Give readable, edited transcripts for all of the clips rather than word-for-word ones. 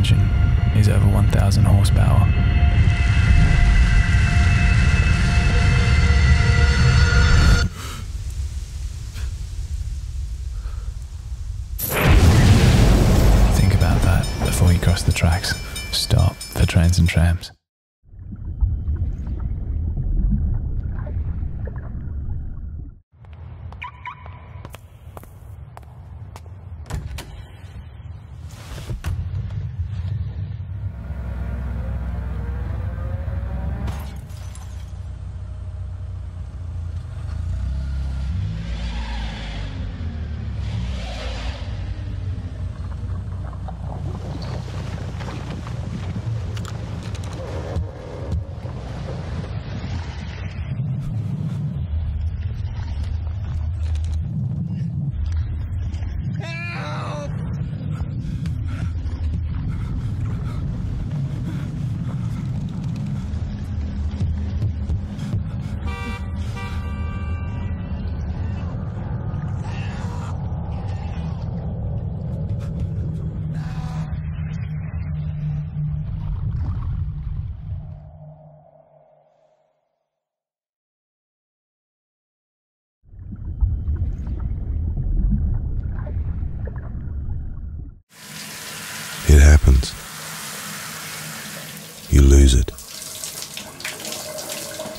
engine is over 1,000 horsepower. Think about that before you cross the tracks. Stop for trains and trams. It happens. You lose it.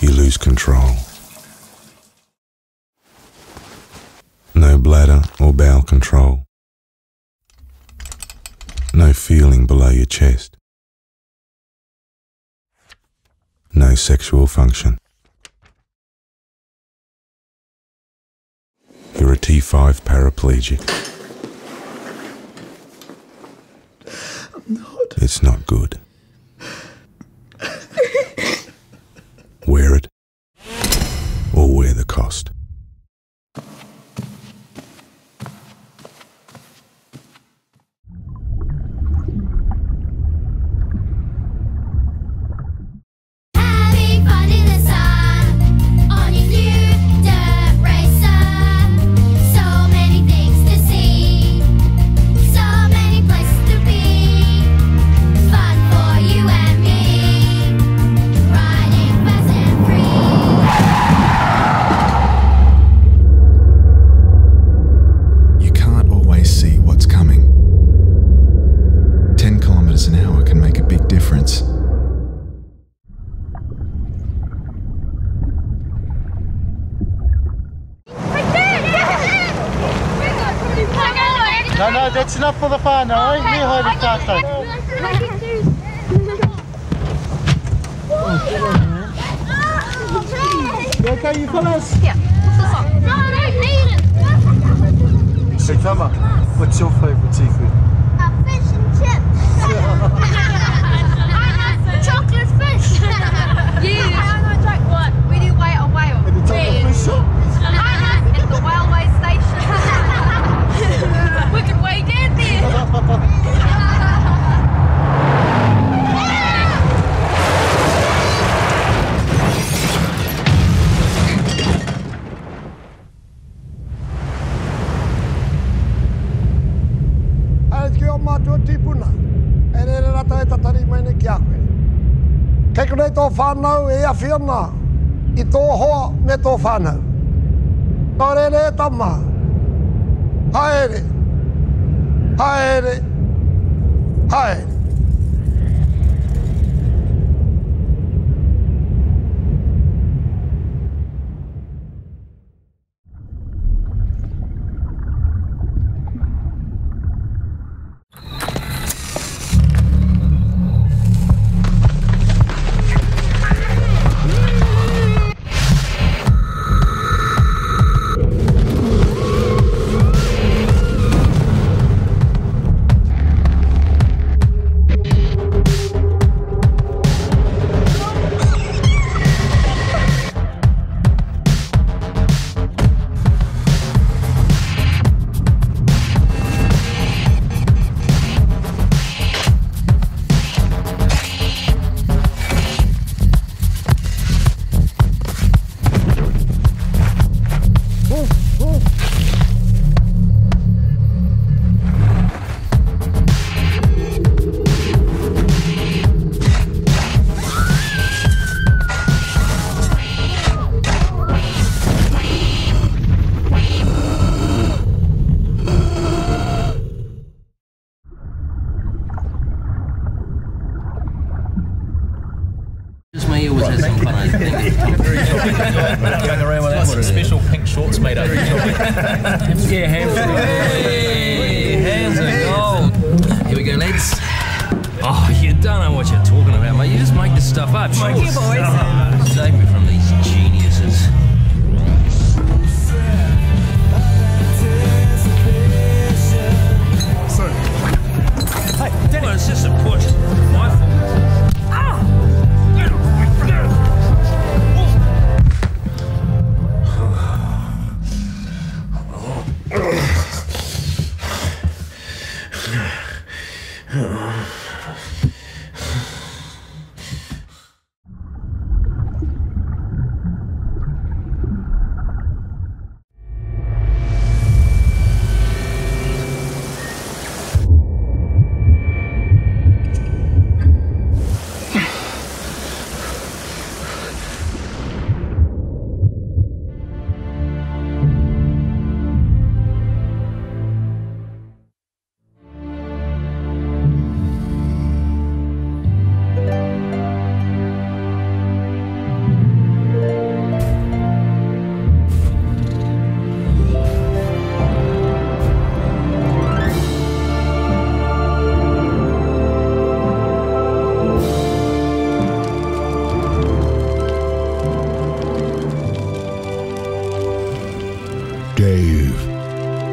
You lose control. No bladder or bowel control. No feeling below your chest. No sexual function. You're a T5 paraplegic. It's not good. Wear it, or wear the cost. No, no, that's enough for the fun, alright? We heard it last time. Okay, you follow us? Yeah, what's the song? No, I don't need it! So, Kama, what's your favourite seafood? Fish and chips. Chocolate fish! Yeah! I'm not joking, what? Where do you weigh a whale? At the chocolate fish shop? At the railway station. We could wait in there! Haere, haere, haere. Ryan. Some special pink shorts made up. Yeah, hands are gold. Here we go, lads. Oh, you don't know what you're talking about, mate. You just make this stuff up. Thank you, boys. Save me from these geniuses. Hey, well, it's just a push. My fault.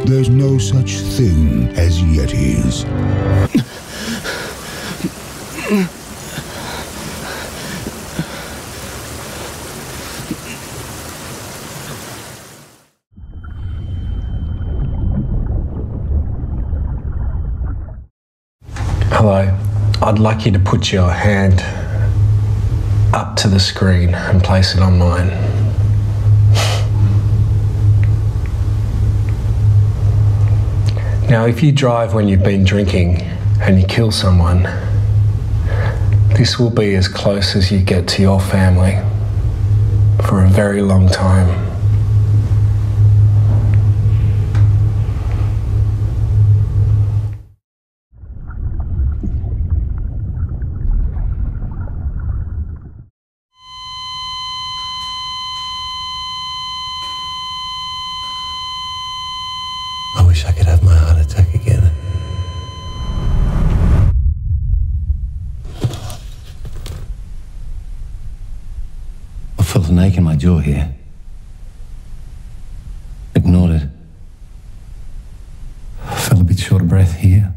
There's no such thing as Yetis. Hello. I'd like you to put your hand up to the screen and place it on mine. Now, if you drive when you've been drinking and you kill someone, this will be as close as you get to your family for a very long time. I wish I could have my heart attack again. I felt an ache in my jaw here. Ignored it. I felt a bit short of breath here.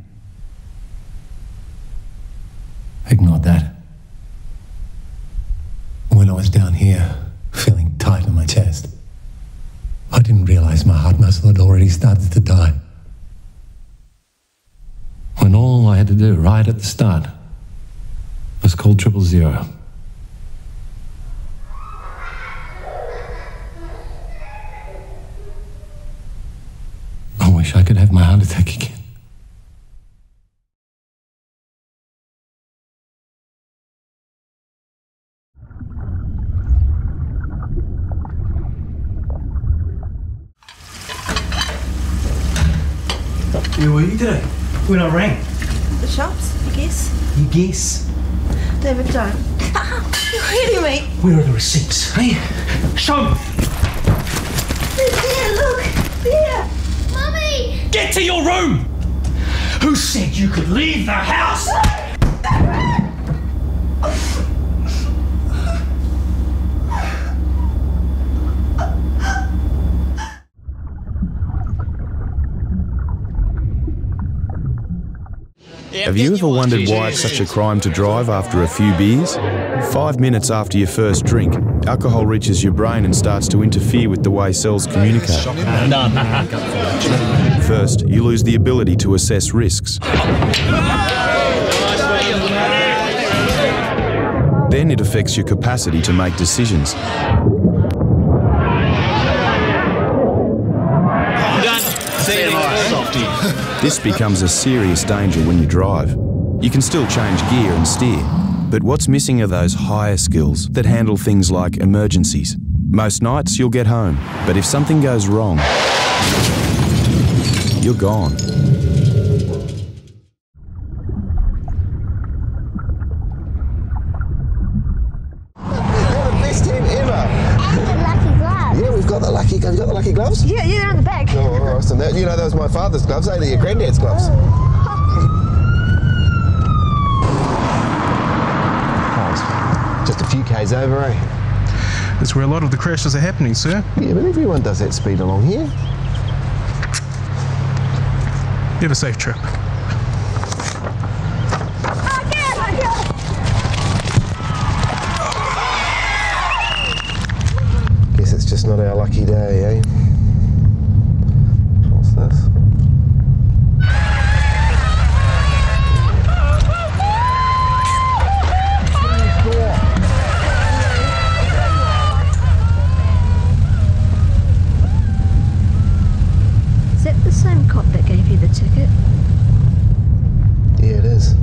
Ignored that. When I was down here, feeling tight in my chest, I didn't realize my heart muscle had already started to die. When all I had to do right at the start was call 000. I wish I could have my heart attack again. Where were you today? When I rang? The shops, I guess. You guess? David, don't. You're hitting me. Where are the receipts, hey? Show them. There, look. There. Mummy! Get to your room! Who said you could leave the house? Have you ever wondered why it's such a crime to drive after a few beers? 5 minutes after your first drink, alcohol reaches your brain and starts to interfere with the way cells communicate. First, you lose the ability to assess risks. Then it affects your capacity to make decisions. This becomes a serious danger when you drive. You can still change gear and steer, but what's missing are those higher skills that handle things like emergencies. Most nights you'll get home, but if something goes wrong, you're gone. gloves? Yeah, yeah, they're on the back. Oh, all right. So that, you know, those are my father's gloves. They're your granddad's gloves. Oh. Just a few k's over, eh? That's where a lot of the crashes are happening, sir. Yeah, but everyone does that speed along here. You have a safe trip. Guess it's just not our lucky day, eh? What's this? Ticket? Yeah, it is.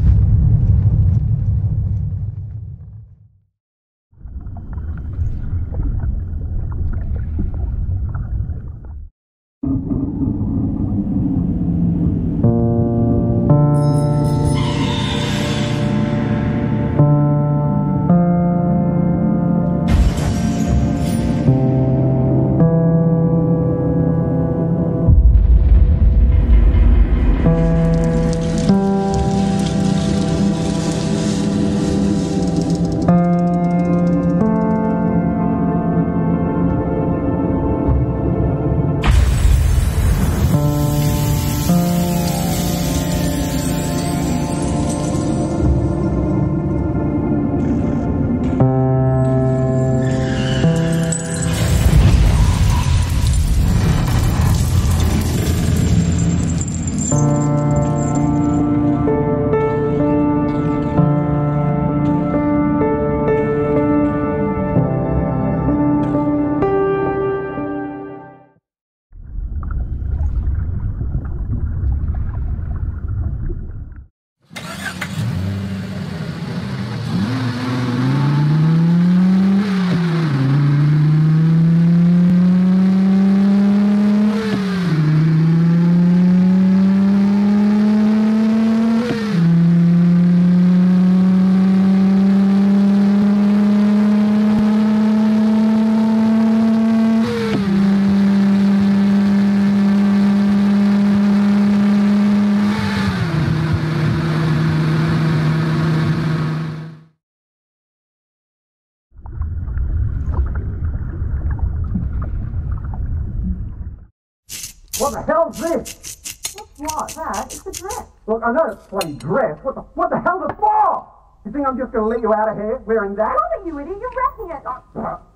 What the hell's this? What's like that? It's a dress. Look, I know it's plain dress. What the hell's it for? You think I'm just going to let you out of here wearing that? What are you, idiot? You're wrapping it.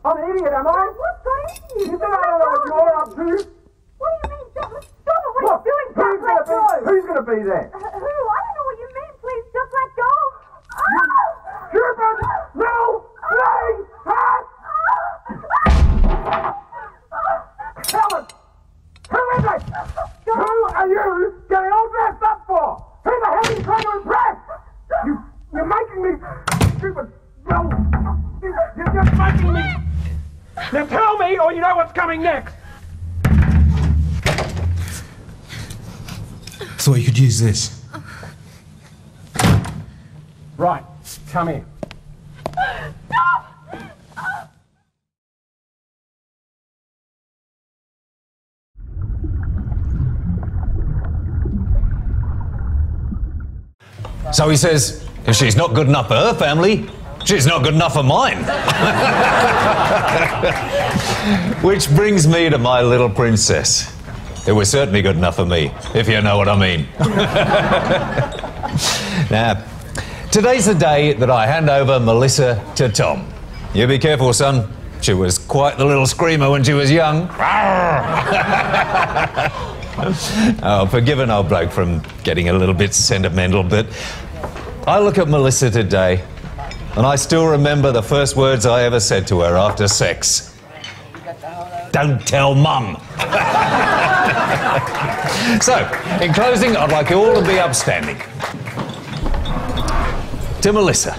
I'm an idiot, am I? What's got into you? You think I don't know what you're up to? What do you mean, Douglas? Stop it. What are you doing? Who's going to be? Who's going to be there? Who? I don't know what you mean. Please, just let go. Stupid! No! Leg! Hat! Helen! Who is it? Who are you getting all dressed up for? Who the hell are you trying to impress? You're making me stupid. No, you're just making me. Now tell me, or you know what's coming next. So you could use this. Right, come here. So he says, if she's not good enough for her family, she's not good enough for mine. Which brings me to My Little Princess, who was certainly good enough for me, if you know what I mean. Now, today's the day that I hand over Melissa to Tom. You be careful, son. She was quite the little screamer when she was young. Oh, forgive an old bloke from getting a little bit sentimental, but I look at Melissa today and I still remember the first words I ever said to her after sex. Don't tell Mum. So, in closing, I'd like you all to be upstanding. To Melissa,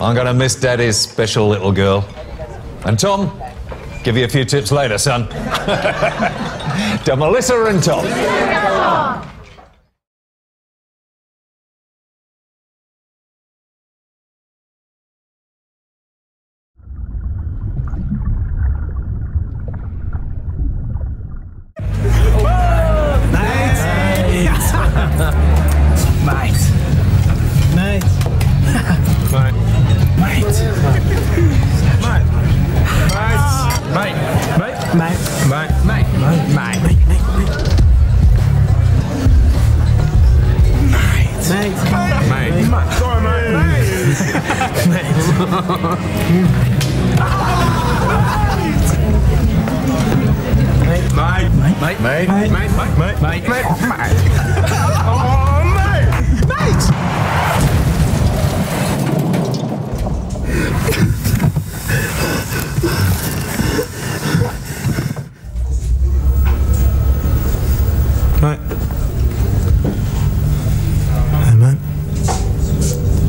I'm going to miss Daddy's special little girl. And Tom, give you a few tips later, son. To Melissa and Tom. Mate. Sorry, mate. Mate. Oh, mate. Mate. Hey, mate.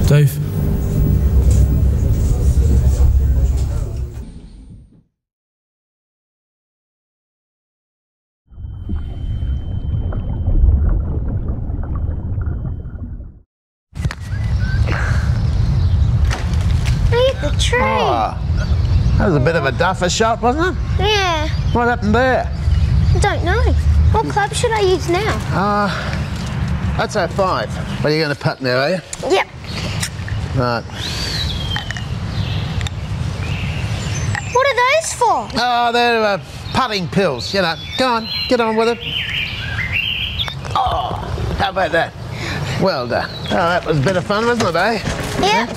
Dave. Look at the tree. Oh, that was a bit of a duffer shot, wasn't it? Yeah. What happened there? I don't know. What club should I use now? I'd say 5. Well, you're going to putt now, are you? Yep. Right. What are those for? Oh, they're putting pills, you know. Go on, get on with it. Oh, how about that? Well done. Oh, that was a bit of fun, wasn't it, eh? Yep.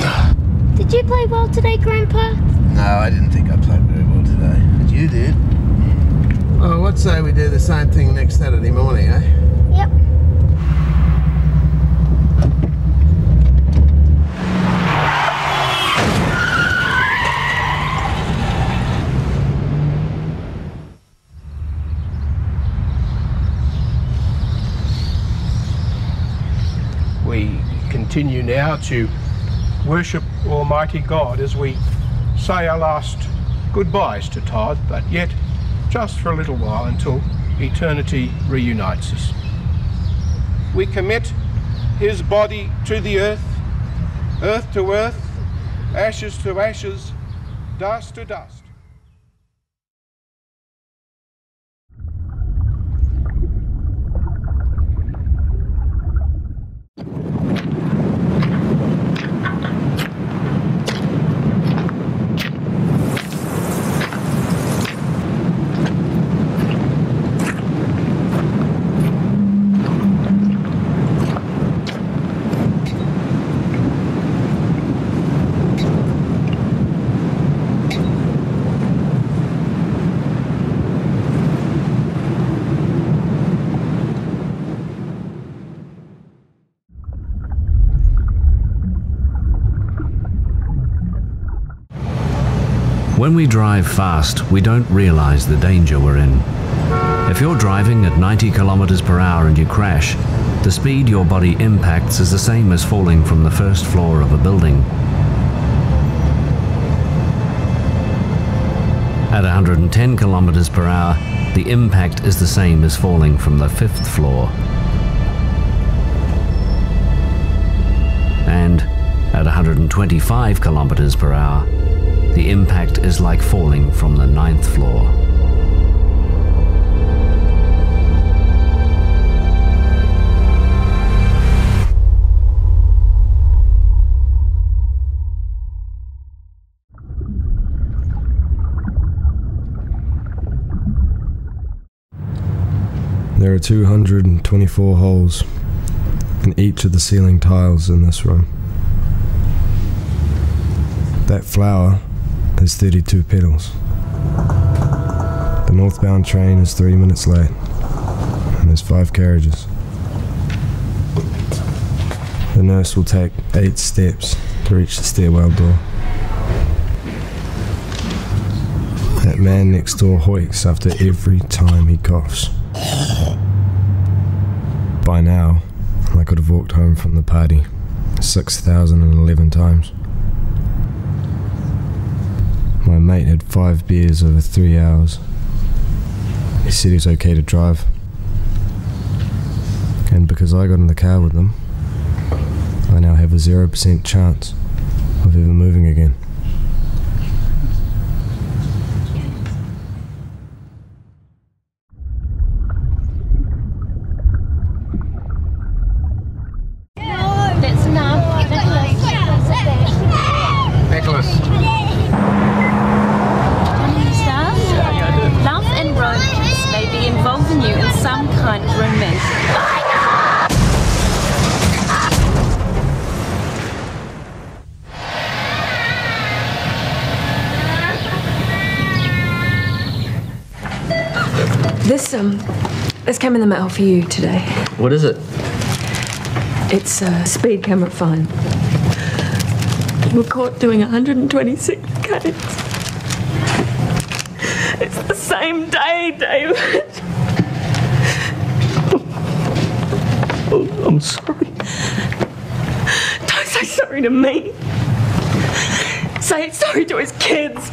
Yeah. Did you play well today, Grandpa? No, I didn't think I played very well today. But you did. Yeah. Oh, let's say we do the same thing next Saturday morning, eh? Yep. We continue now to worship Almighty God as we say our last goodbyes to Todd, but yet just for a little while until eternity reunites us. We commit his body to the earth, earth to earth, ashes to ashes, dust to dust. When we drive fast, we don't realize the danger we're in. If you're driving at 90 km/h and you crash, the speed your body impacts is the same as falling from the first floor of a building. At 110 km/h, the impact is the same as falling from the 5th floor. And at 125 km/h, the impact is like falling from the 9th floor. There are 224 holes in each of the ceiling tiles in this room. That flower has 32 pedals. The northbound train is 3 minutes late, and there's 5 carriages. The nurse will take 8 steps to reach the stairwell door. That man next door hoiks after every time he coughs. By now, I could have walked home from the party 6,011 times. My mate had 5 beers over 3 hours. He said it was okay to drive. And because I got in the car with them, I now have a 0% chance of ever moving again. Love and road. This came in the mail for you today. What is it? It's a speed camera fine. We're caught doing 126 k's. It's the same day, David. Oh, I'm sorry. Don't say sorry to me. Say sorry to his kids.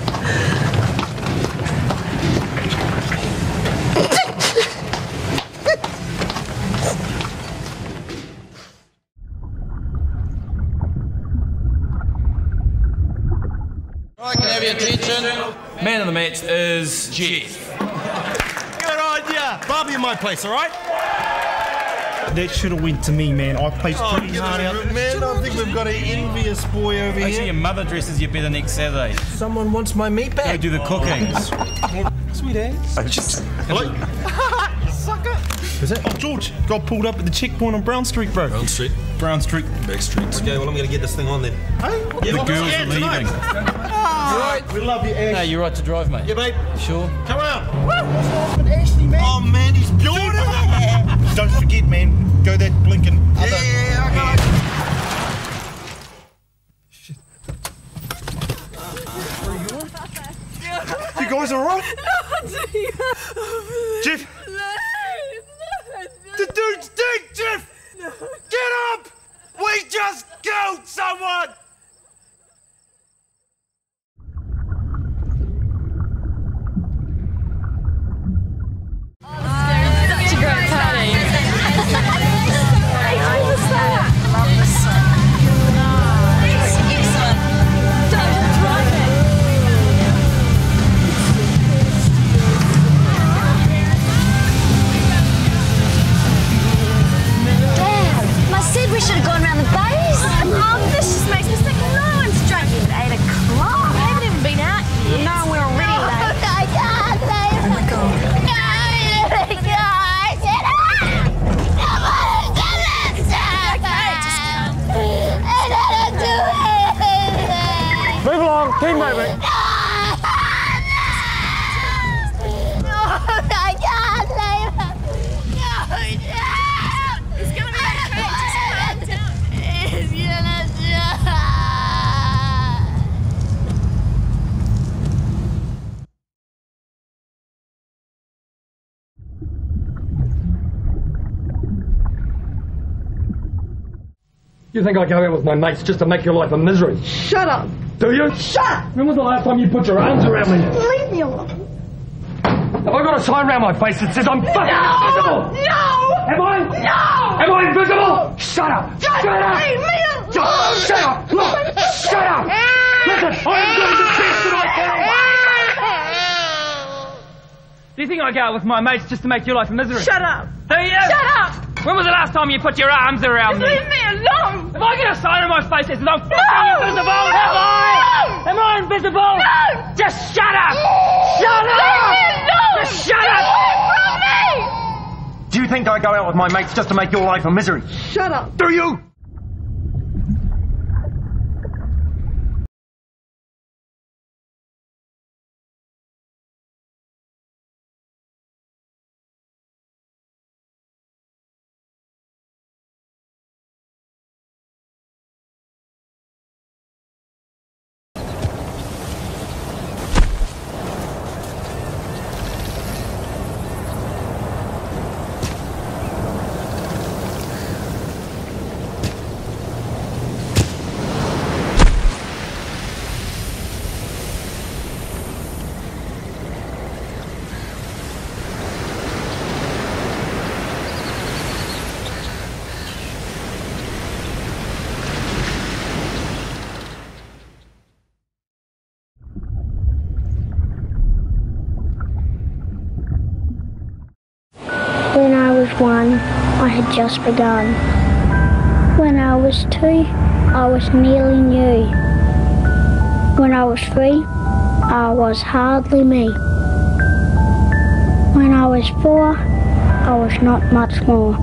Right, can I have your attention? Man of the match is Jeff. Good idea. Barbie in my place, all right? That should have went to me, man. I played pretty hard out. Man, I think we've got an envious boy over here. Actually, your mother dresses you better next Saturday. Someone wants my meat bag. Go do the cooking. Sweet ass. Hello? Sucker. Is that? Oh, George got pulled up at the checkpoint on Brown Street, bro. Brown Street. Brown Street. Back streets. Okay, well, I'm going to get this thing on then. Hey, the girls are leaving. Right. We love you, Ash. No, you're right to drive, mate. Yeah, mate. Sure. Come around. Woo! Ashley, man. Oh, man, he's beautiful. Don't forget, man. Go that blinking. Yeah, I got it. Shit. You guys all right? No, Jeff. No. The dude's dead, Jeff. No. Get up. We just killed someone. Keep moving. No! I can't leave him. No! He's going to be okay. Just calm down. He's going to die. You think I go out with my mates just to make your life a misery? Shut up. Do you? Shut up! When was the last time you put your arms around me? Leave me alone. Have I got a sign around my face that says I'm fucking invisible? No! Am I? No! Am I invisible? Shut up! Shut up! Leave me alone! Shut up! Look! Shut up! Listen, I am doing the best that I can. Do you think I go out with my mates just to make your life a misery? Shut up! Do you? Shut up! When was the last time you put your arms around me? Leave me alone! Have I got a sign on my face that says I'm fucking invisible? Have I? Am I invisible? No! Just shut up! Shut up! Just shut up! Do you think I go out with my mates just to make your life a misery? Shut up! Do you? One, I had just begun. When I was two, I was nearly new. When I was three, I was hardly me. When I was four, I was not much more.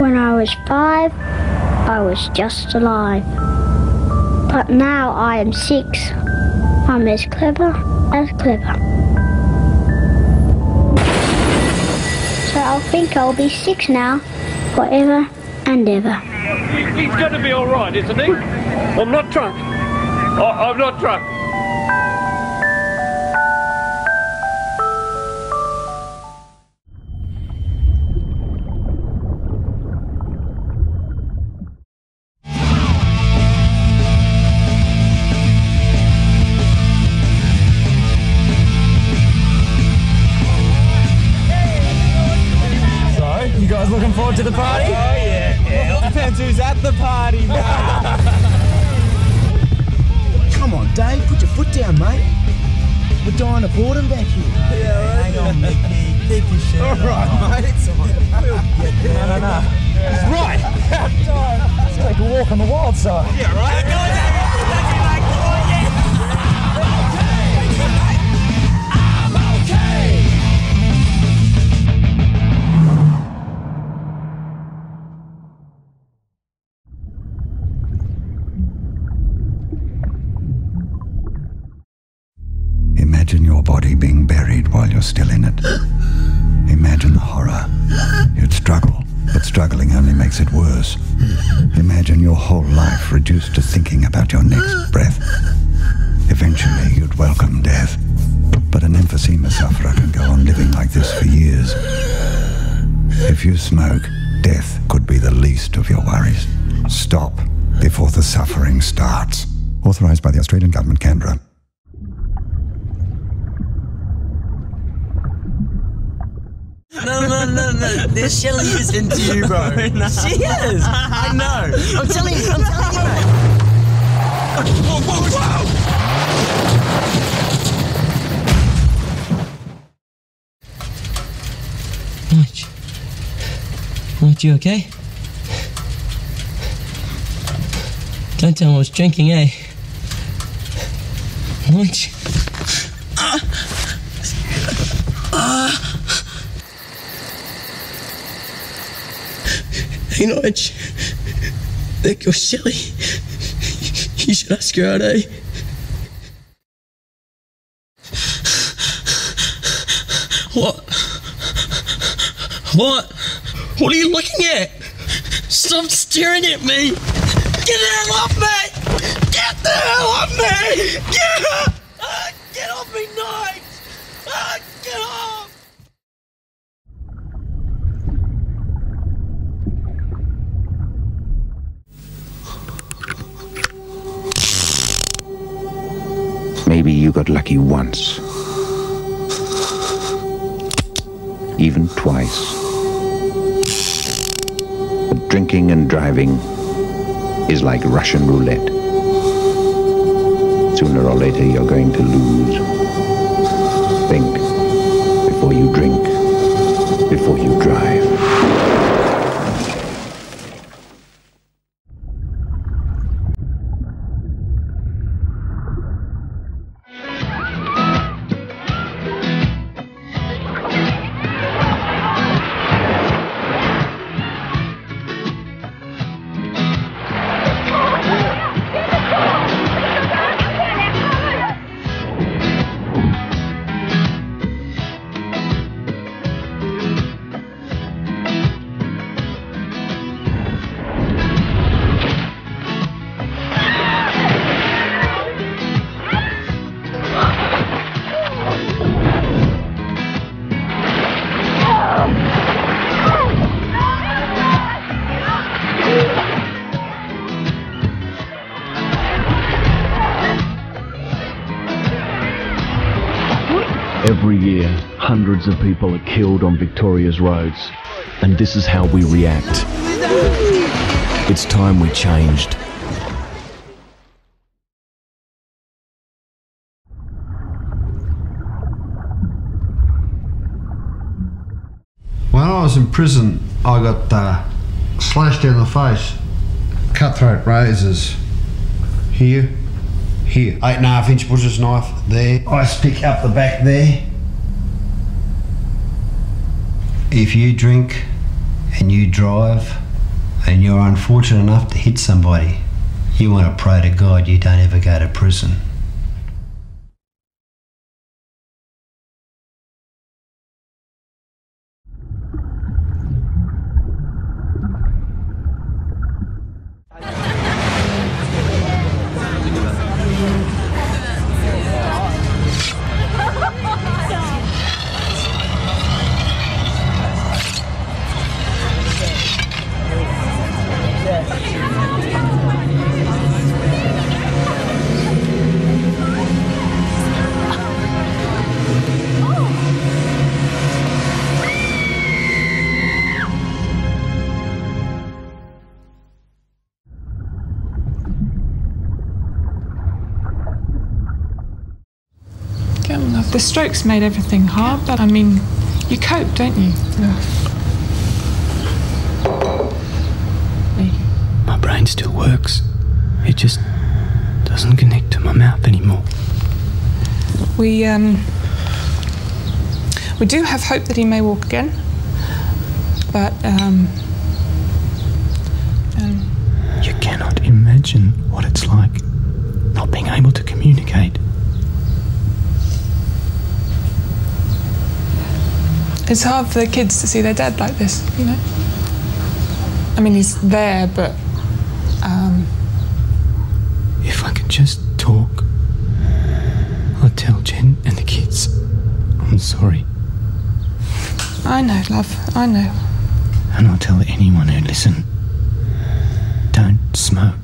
When I was five, I was just alive. But now I am six. I'm as clever as clever. I'll think I'll be six now, forever and ever. He's going to be all right, isn't he? I'm not drunk. I'm not drunk. Looking forward to the party? Oh yeah, yeah. Well, depends who's at the party, mate. Come on, Dave, put your foot down, mate. We're dying of boredom back here. Yeah, right. Hang on, Mickey. Keep your shit. All right, mate. It's all right. We'll get there. No, no, no. It's right. Let's take a walk on the wild side. Yeah, right. That's it. Imagine your body being buried while you're still in it. Imagine the horror. You'd struggle, but struggling only makes it worse. Imagine your whole life reduced to thinking about your next breath. Eventually, you'd welcome death. But an emphysema sufferer can go on living like this for years. If you smoke, death could be the least of your worries. Stop before the suffering starts. Authorised by the Australian Government, Canberra. No, this Shelley is into you, bro. No. She is! I know! I'm telling you, mate! Whoa! Nige, you okay? Don't tell me I was drinking, eh? Nige. Hey Nige, that girl's silly. You should ask her out, eh? What? What are you looking at? Stop staring at me! Get the hell off me! Get the hell off me! Get off! Oh, get off me, Nige! Oh, get off! Maybe you got lucky once, even twice. But drinking and driving is like Russian roulette. Sooner or later you're going to lose. Think before you drink, before you drive. Every year, hundreds of people are killed on Victoria's roads, and this is how we react. It's time we changed. When I was in prison, I got slashed in the face. Cutthroat razors. Here, 8.5-inch butcher's knife there. Ice pick up the back there. If you drink and you drive and you're unfortunate enough to hit somebody, you want to pray to God you don't ever go to prison. The strokes made everything hard, but I mean, you cope, don't you? Yeah. My brain still works. It just doesn't connect to my mouth anymore. We do have hope that he may walk again, but you cannot imagine what it's like not being able to communicate. It's hard for the kids to see their dad like this, you know? I mean, he's there, but if I could just talk, I'd tell Jen and the kids I'm sorry. I know, love, I know. And I'll tell anyone who'd listen, don't smoke.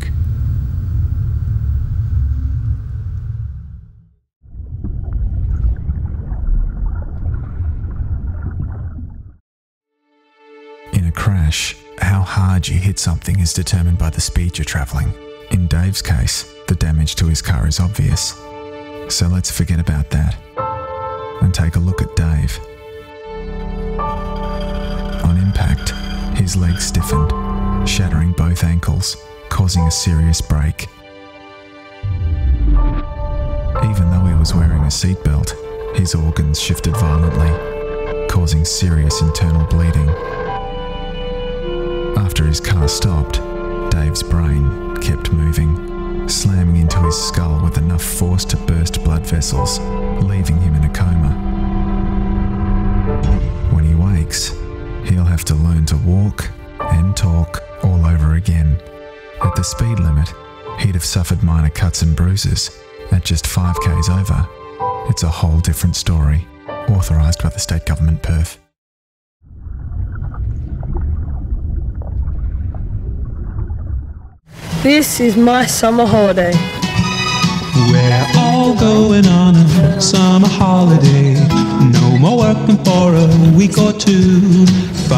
In a crash, how hard you hit something is determined by the speed you're travelling. In Dave's case, the damage to his car is obvious. So let's forget about that and take a look at Dave. On impact, his legs stiffened, shattering both ankles, causing a serious break. Even though he was wearing a seatbelt, his organs shifted violently, causing serious internal bleeding. After his car stopped, Dave's brain kept moving, slamming into his skull with enough force to burst blood vessels, leaving him in a coma. When he wakes, he'll have to learn to walk and talk all over again. At the speed limit, he'd have suffered minor cuts and bruises. At just 5Ks over, it's a whole different story. Authorised by the state government, Perth. This is my summer holiday. We're all going on a summer holiday. No more working for a week or two.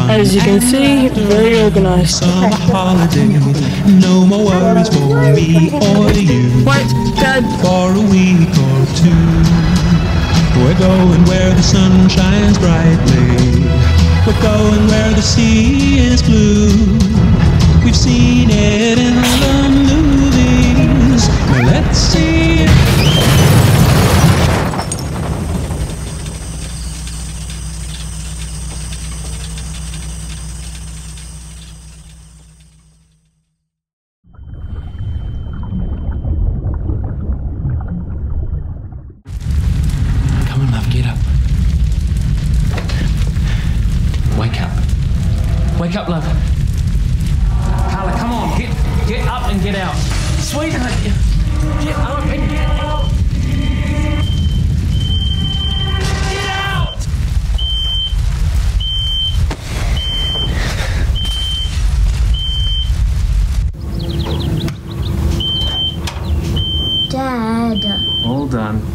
As you can see, very organised. Summer holiday. No more worries for me or you. Wait, Dad. For a week or two. We're going where the sun shines brightly. We're going where the sea is blue. We've seen it in the movies. Now let's see it. Come on, love, get up. Wake up. Wake up, love. Get up and get out. Sweetheart, get up and get out. Get out! Dad. All done.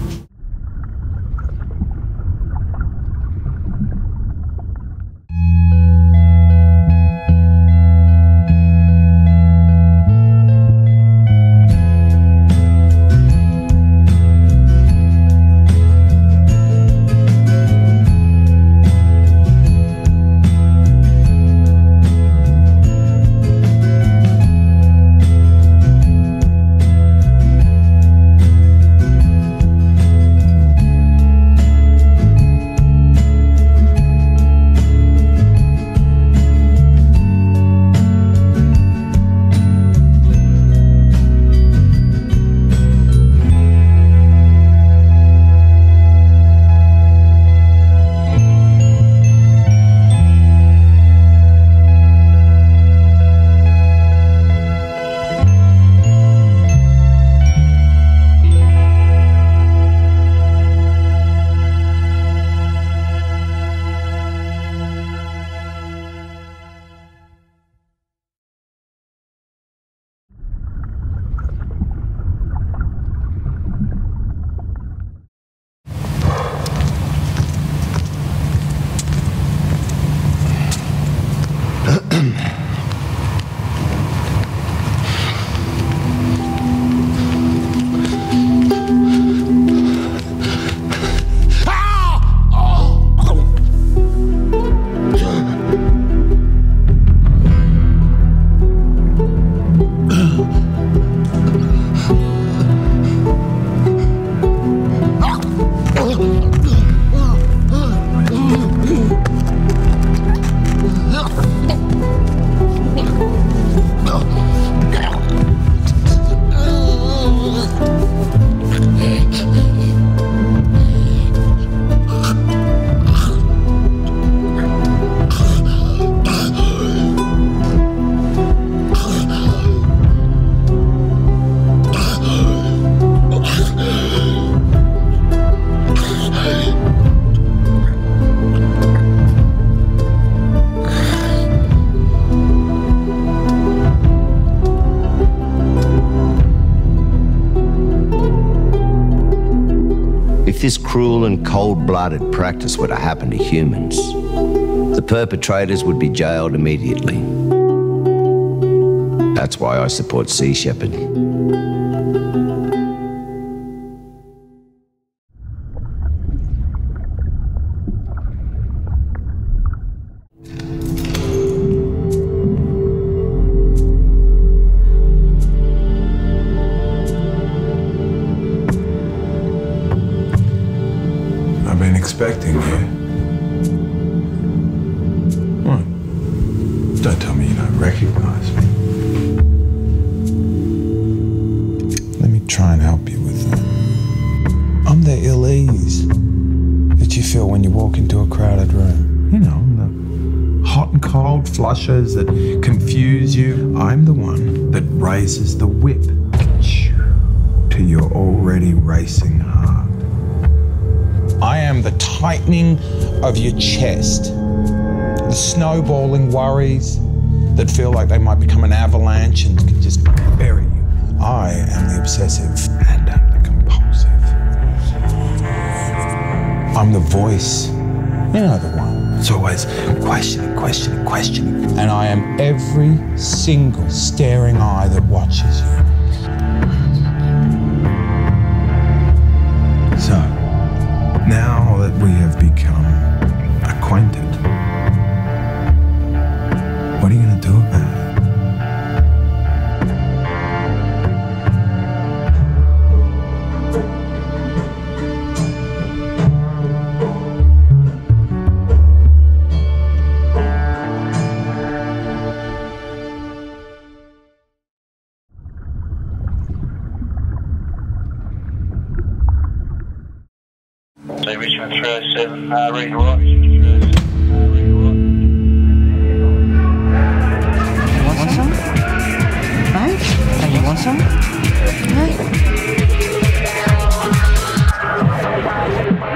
If this cruel and cold-blooded practice were to happen to humans, the perpetrators would be jailed immediately. That's why I support Sea Shepherd. I've been expecting you. What? Don't tell me you don't recognize me. Let me try and help you with that. I'm the ill ease that you feel when you walk into a crowded room. You know, the hot and cold flushes that confuse you. I'm the one that raises the whip to your already racing heart. I am the tightening of your chest, the snowballing worries that feel like they might become an avalanche and can just bury you. I am the obsessive and I'm the compulsive. I'm the voice, you know, the one. It's always questioning, questioning, questioning. And I am every single staring eye that watches you. So. Now that we have become acquainted, what are you going to do about Richmond 307, read and watch. You want some? No? And you want some? No? You want some?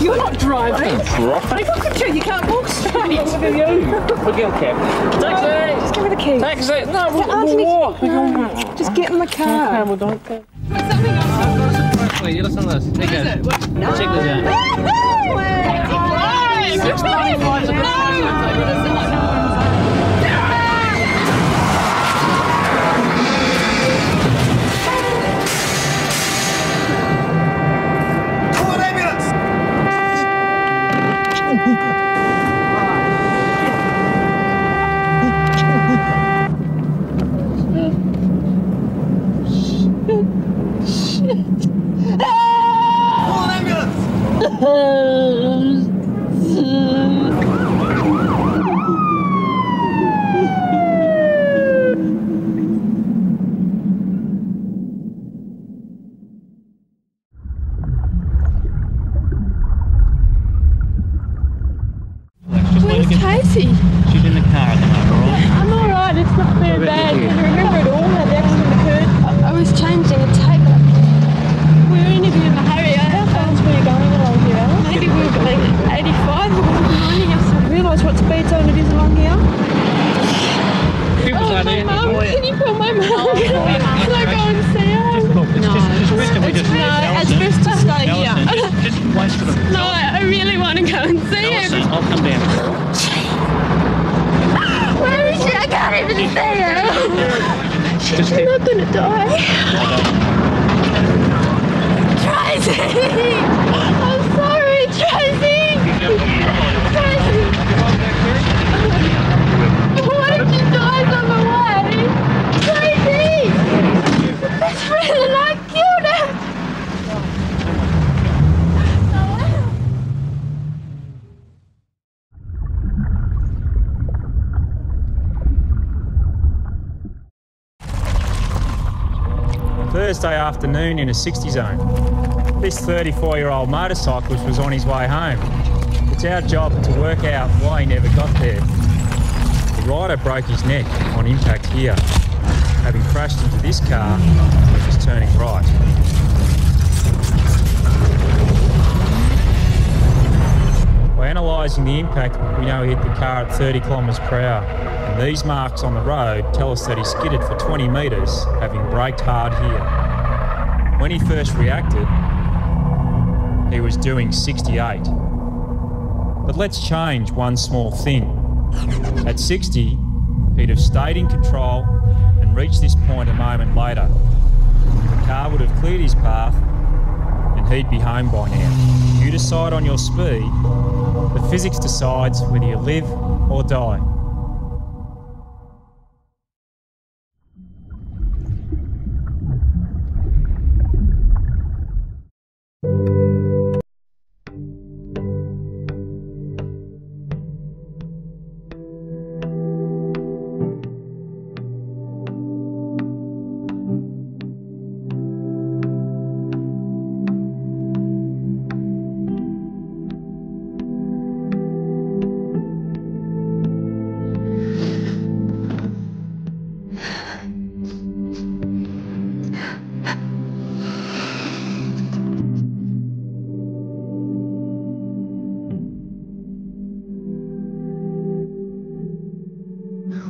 You're not driving. You can't walk straight. We'll give a cab. Taxi. Just give me the key. Taxi. No, we'll walk. No. Just get in the car. Okay, we'll don't go. I've got a surprise for you. Listen to this. Here you go. No. Check this out. No. Casey? She's in the car at the moment, alright? Yeah, I'm alright, it's not very bad. I remember it all, how the accident occurred. I was changing a tape. We were in a bit of a hurry. How fast were you going along here, Alan? Maybe we were going 85 or 90. I didn't realise what speed zone it is along here. Can you call my mum? Can I go and see her? It's best to stay here. Just wait for them. No, I really want to go and see her. I'll come down. Where is she? I can't even see her. She's not going to die. Tracy! I'm sorry, Tracy! Tracy! What if she dies on the way? Thursday afternoon in a 60 zone. This 34-year-old motorcyclist was on his way home. It's our job to work out why he never got there. The rider broke his neck on impact here, having crashed into this car which was turning right. By analysing the impact, we know he hit the car at 30 km/h, and these marks on the road tell us that he skidded for 20 metres, having braked hard here. When he first reacted, he was doing 68. But let's change one small thing. At 60, he'd have stayed in control and reached this point a moment later. The car would have cleared his path, and he'd be home by now. You decide on your speed. The physics decides whether you live or die.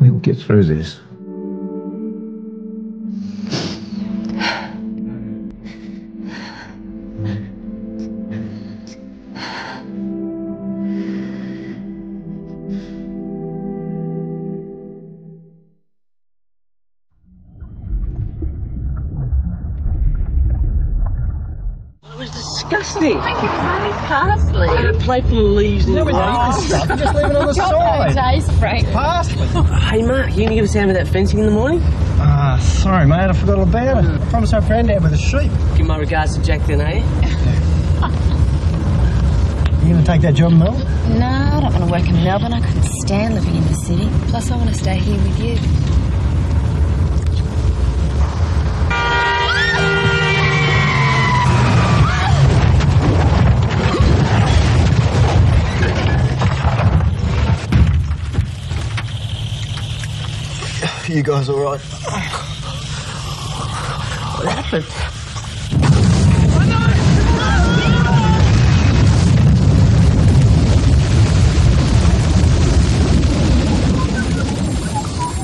We will get through this. It was disgusting. Oh, parsley. Plateful of leaves and stuff. You just leave it on the side. Days, Frank. It's parsley. Hey, Mark, you gonna give us a hand with that fencing in the morning? Sorry, mate, I forgot about it. I promised our friend out with the sheep. Give my regards to Jacqueline, eh? Yeah. You gonna take that job in Melbourne? No, I don't want to work in Melbourne. I couldn't stand living in the city. Plus, I want to stay here with you. You guys all right? What happened?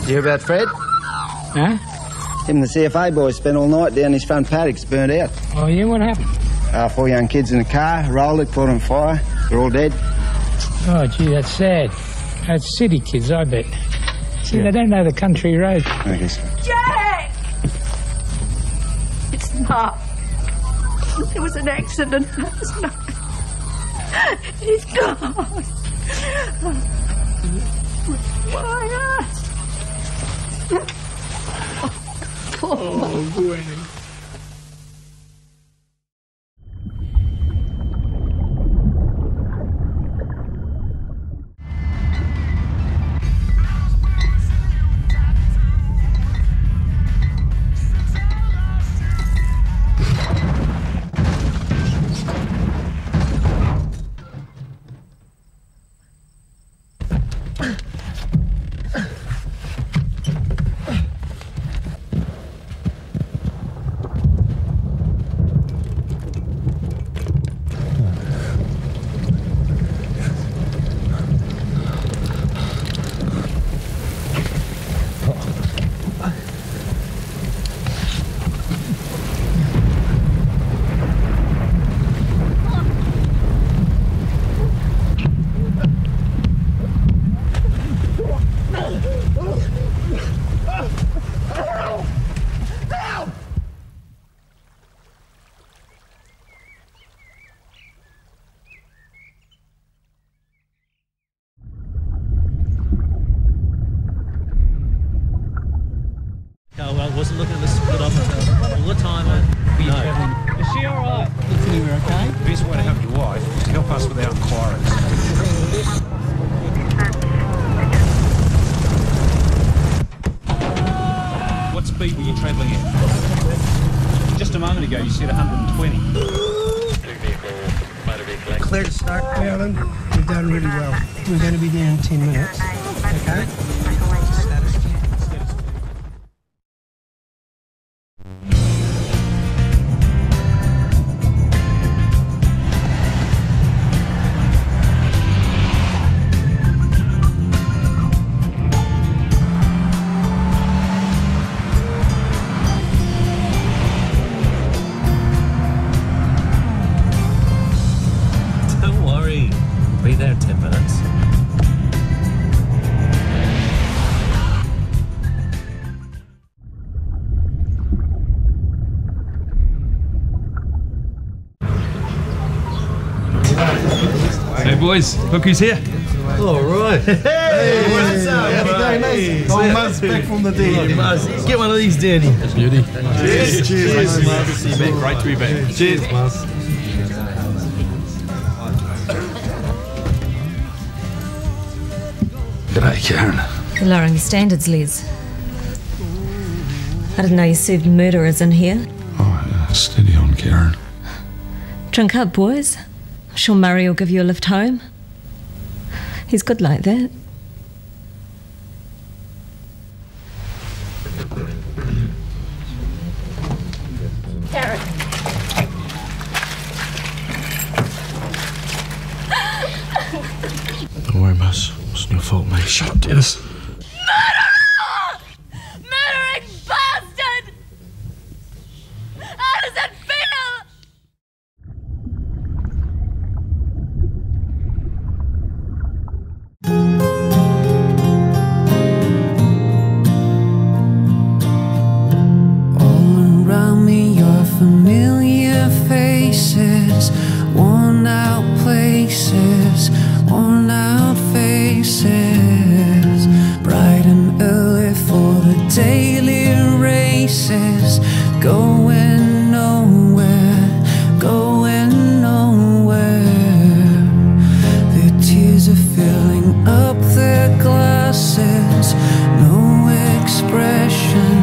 You hear about Fred? Huh? Him and the CFA boys spent all night down his front paddocks, burnt out. Oh yeah, what happened? Four young kids in a car, rolled it, caught on fire. They're all dead. Oh gee, that's sad. That's city kids, I bet. See, yeah. They don't know the country road. I guess so. Jack! It's Mark. There was an accident last night. He's gone. Why us? Oh, boy. Wasn't looking at the split up all the time, and no. Is she alright? Looks like we're okay. The best way to help your wife is to help us with our inquiries. What speed were you travelling at? you shoot 120. Clear to start, Marilyn. We've done really well. We're going to be there in 10 minutes. Okay? Be there in 10 minutes. Hey boys, look who's here. Alright. Hey, what's up? Happy day, mate. I'm Muzz back from the dead. Muzz, get one of these, Danny. Beauty. Cheers. Cheers. Nice to see you back. Great to be back. Cheers, Muzz. G'day, Karen. You're lowering your standards, Les. I didn't know you served murderers in here. Oh, yeah. Steady on, Karen. Drink up, boys. I'm sure Murray will give you a lift home. He's good like that. Derek. Don't worry, Miss. It wasn't your fault, mate. Shut up, Dennis. Murderer! Murdering bastard! How does that feel? All around me are familiar faces, worn out places, worn out faces, bright and early for the daily races, going nowhere, going nowhere. The tears are filling up their glasses, no expression,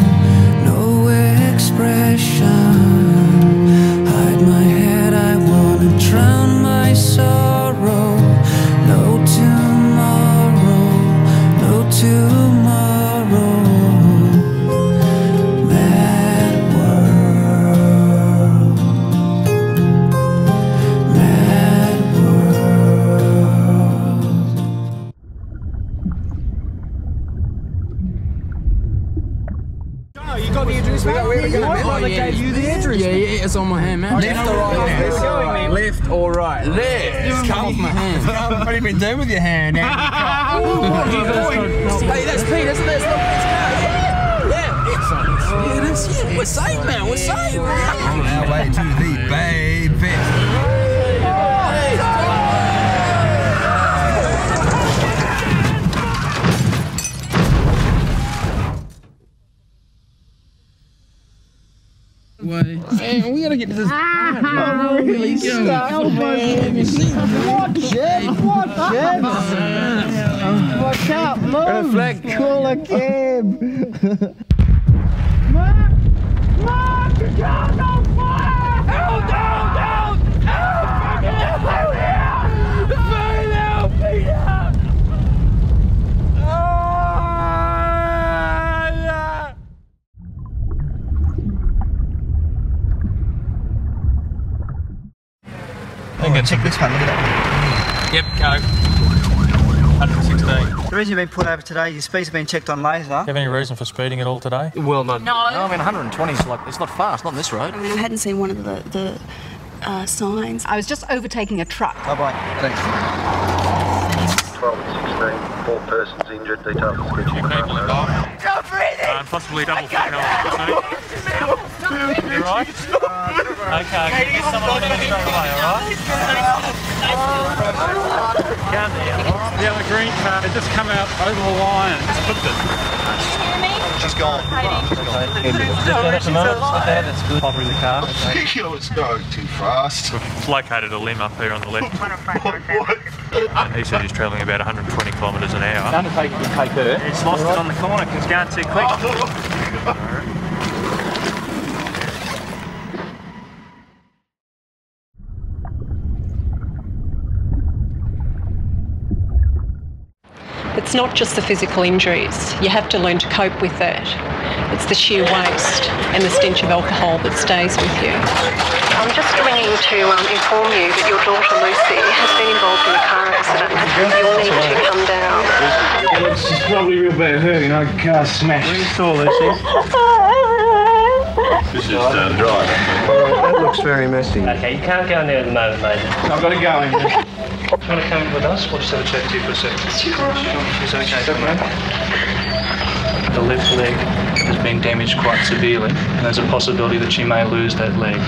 no expression. Hide my head, I wanna drown my soul. Tomorrow, mad world, mad world. Oh, you got the address, mate? I gave you the address. Yeah, yeah, it's on my hand, man. Left or right? Left or right? Left. Come off my hand. What have you been doing with your hand? Hey, that's Pete, isn't it? Yeah, that's it. Yeah, we're safe, man. We're safe. On our way to the Bay Fest. Man, we gotta get to this. Watch it! Watch out! Move! Reflect. Call a cab! Mark! Mark! The car's on fire! Help! Down! Help! Fucking help! Help! Help! Help! Help! Help! Check this one, look at that. Yep, go. 116. The reason you've been put over today, your speeds have been checked on later. Do you have any reason for speeding at all today? Well, no. I mean, 120 is like, it's not fast, not on this road. I mean, I hadn't seen one of the signs. I was just overtaking a truck. Bye-bye. Thanks. 1263, 4 persons injured, details of switching. Stop breathing! Possibly double fake off. You right? Okay, get someone on the straight away, alright? Yeah, the green car has just come out over the line. Just flipped it. She's gone. That's good. Popping the car. It's going too fast. We've located a limb up here on the left. And he said he's travelling about 120 kilometres an hour. He's lost it on the corner because it's going too quick. It's not just the physical injuries. You have to learn to cope with that. It's the sheer waste and the stench of alcohol that stays with you. I'm just ringing to inform you that your daughter Lucy has been involved in a car accident. You'll need to come down. It's probably real bad hurt, you know, car smash. We saw Lucy. This is dry. That looks very messy. Okay, you can't go in there at the moment, mate. I've got to go in there. Do you want to come with us? We'll just have a chat to you for a second. She's okay, don't worry. The left leg has been damaged quite severely, and there's a possibility that she may lose that leg.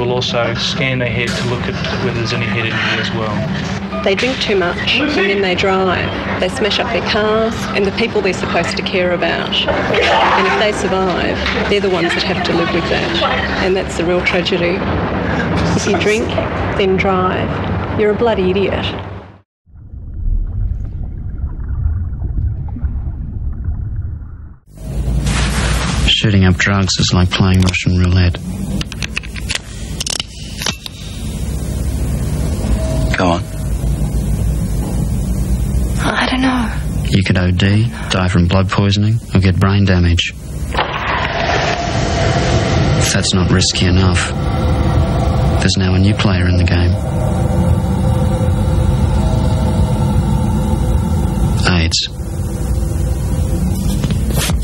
We'll also scan her head to look at whether there's any head injury as well. They drink too much and then they drive. They smash up their cars and the people they're supposed to care about. And if they survive, they're the ones that have to live with that. And that's the real tragedy. If you drink, then drive, you're a bloody idiot. Shooting up drugs is like playing Russian roulette. Go on. I don't know. You could OD, die from blood poisoning, or get brain damage. If that's not risky enough, there's now a new player in the game. AIDS.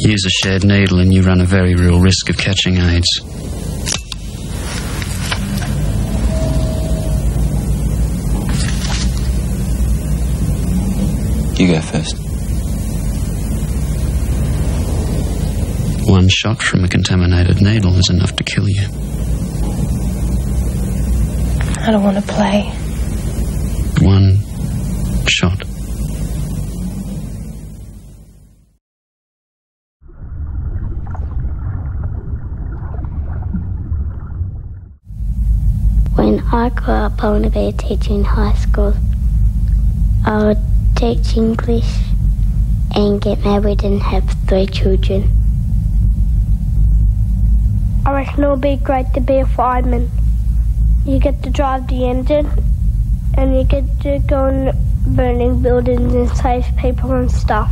Use a shared needle and you run a very real risk of catching AIDS. You go first. One shot from a contaminated needle is enough to kill you. I don't want to play. One shot. When I grew up, I want to be a teacher in high school. I would teach English and get married and have 3 children. I reckon it'll be great to be a fireman. You get to drive the engine and you get to go on burning buildings and save people and stuff.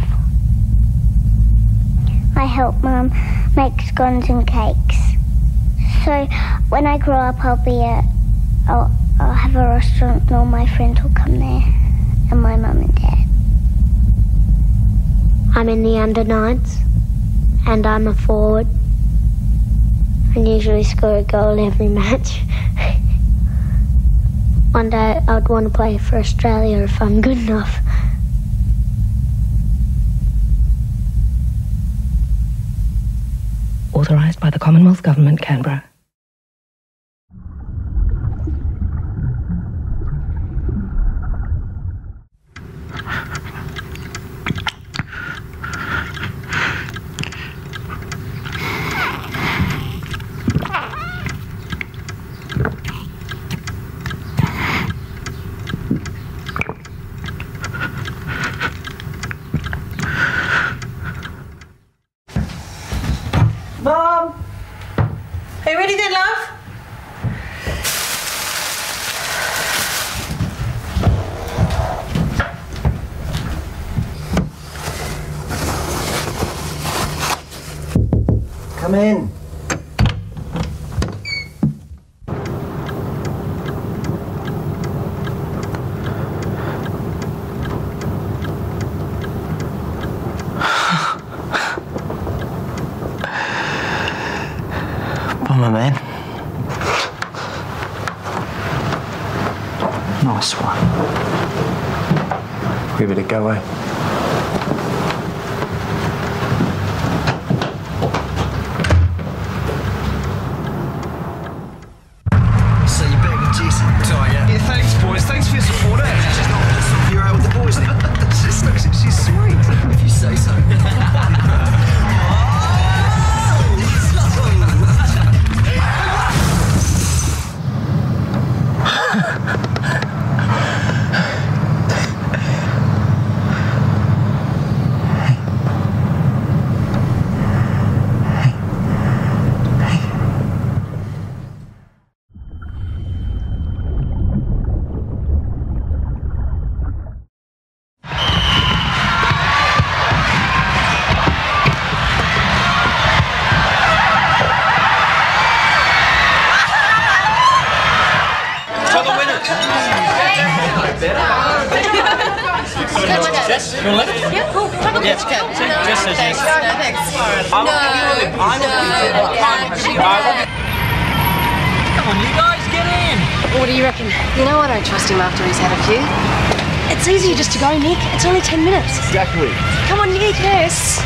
I help Mum make scones and cakes. So when I grow up I'll have a restaurant and all my friends will come there. And my mum and dad. I'm in the under-9s and I'm a forward. I usually score a goal every match. One day I'd want to play for Australia if I'm good enough. Authorised by the Commonwealth Government, Canberra. Mom! Are you ready then, love? Come in. Bomber man. Nice one. Give it a go, eh? Jess, you want to lift? Yeah, cool. Yes, Jess says yes. No, thanks. Come on, you guys, get in. What do you reckon? You know, I don't trust him after he's had a few. It's easier just to go, Nick. It's only 10 minutes. Exactly. Come on, Nick, yes.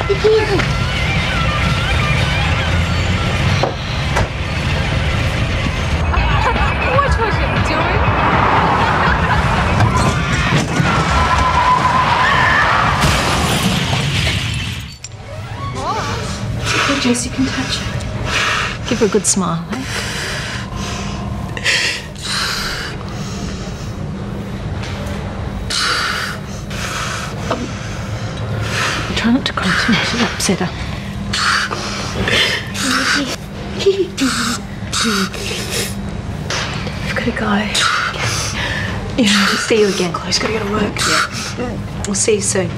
Jess, you can touch her. Give her a good smile, eh? Try not to cry too much, it'll upset her. You've got to go. Yeah, I'll see you again. Chloe's got to go to work. Yeah. We'll see you soon.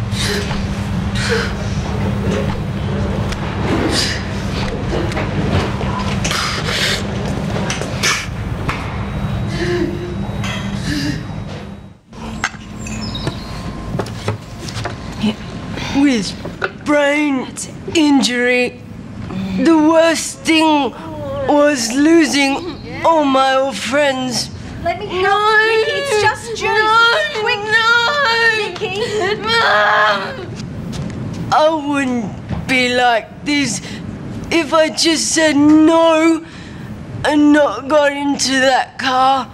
With brain injury, the worst thing was losing all my old friends. Let me help, Nikki, it's just juice. Nikki. Mom! I wouldn't be like this if I just said no and not got into that car.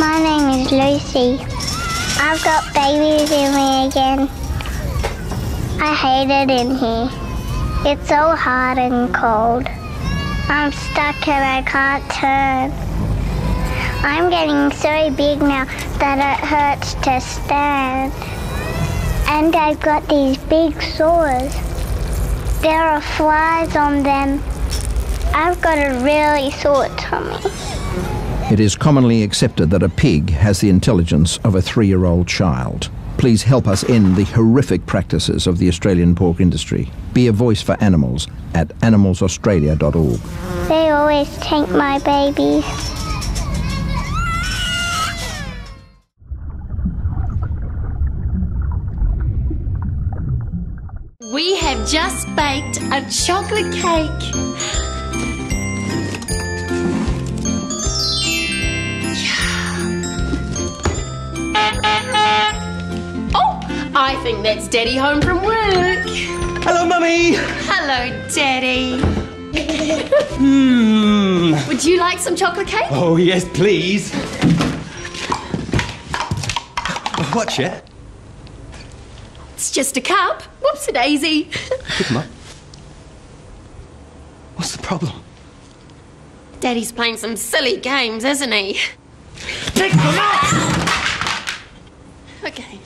My name is Lucy. I've got babies in me again. I hate it in here. It's so hard and cold. I'm stuck and I can't turn. I'm getting so big now that it hurts to stand. And I've got these big sores. There are flies on them. I've got a really sore tummy. It is commonly accepted that a pig has the intelligence of a 3-year-old child. Please help us end the horrific practices of the Australian pork industry. Be a voice for animals at animalsaustralia.org. They always take my babies. We have just baked a chocolate cake. I think that's Daddy home from work. Hello, Mummy. Hello, Daddy. Would you like some chocolate cake? Oh, yes, please. Watch it. It's just a cup. Whoops-a-daisy. Pick him up. What's the problem? Daddy's playing some silly games, isn't he? Pick him up! Okay.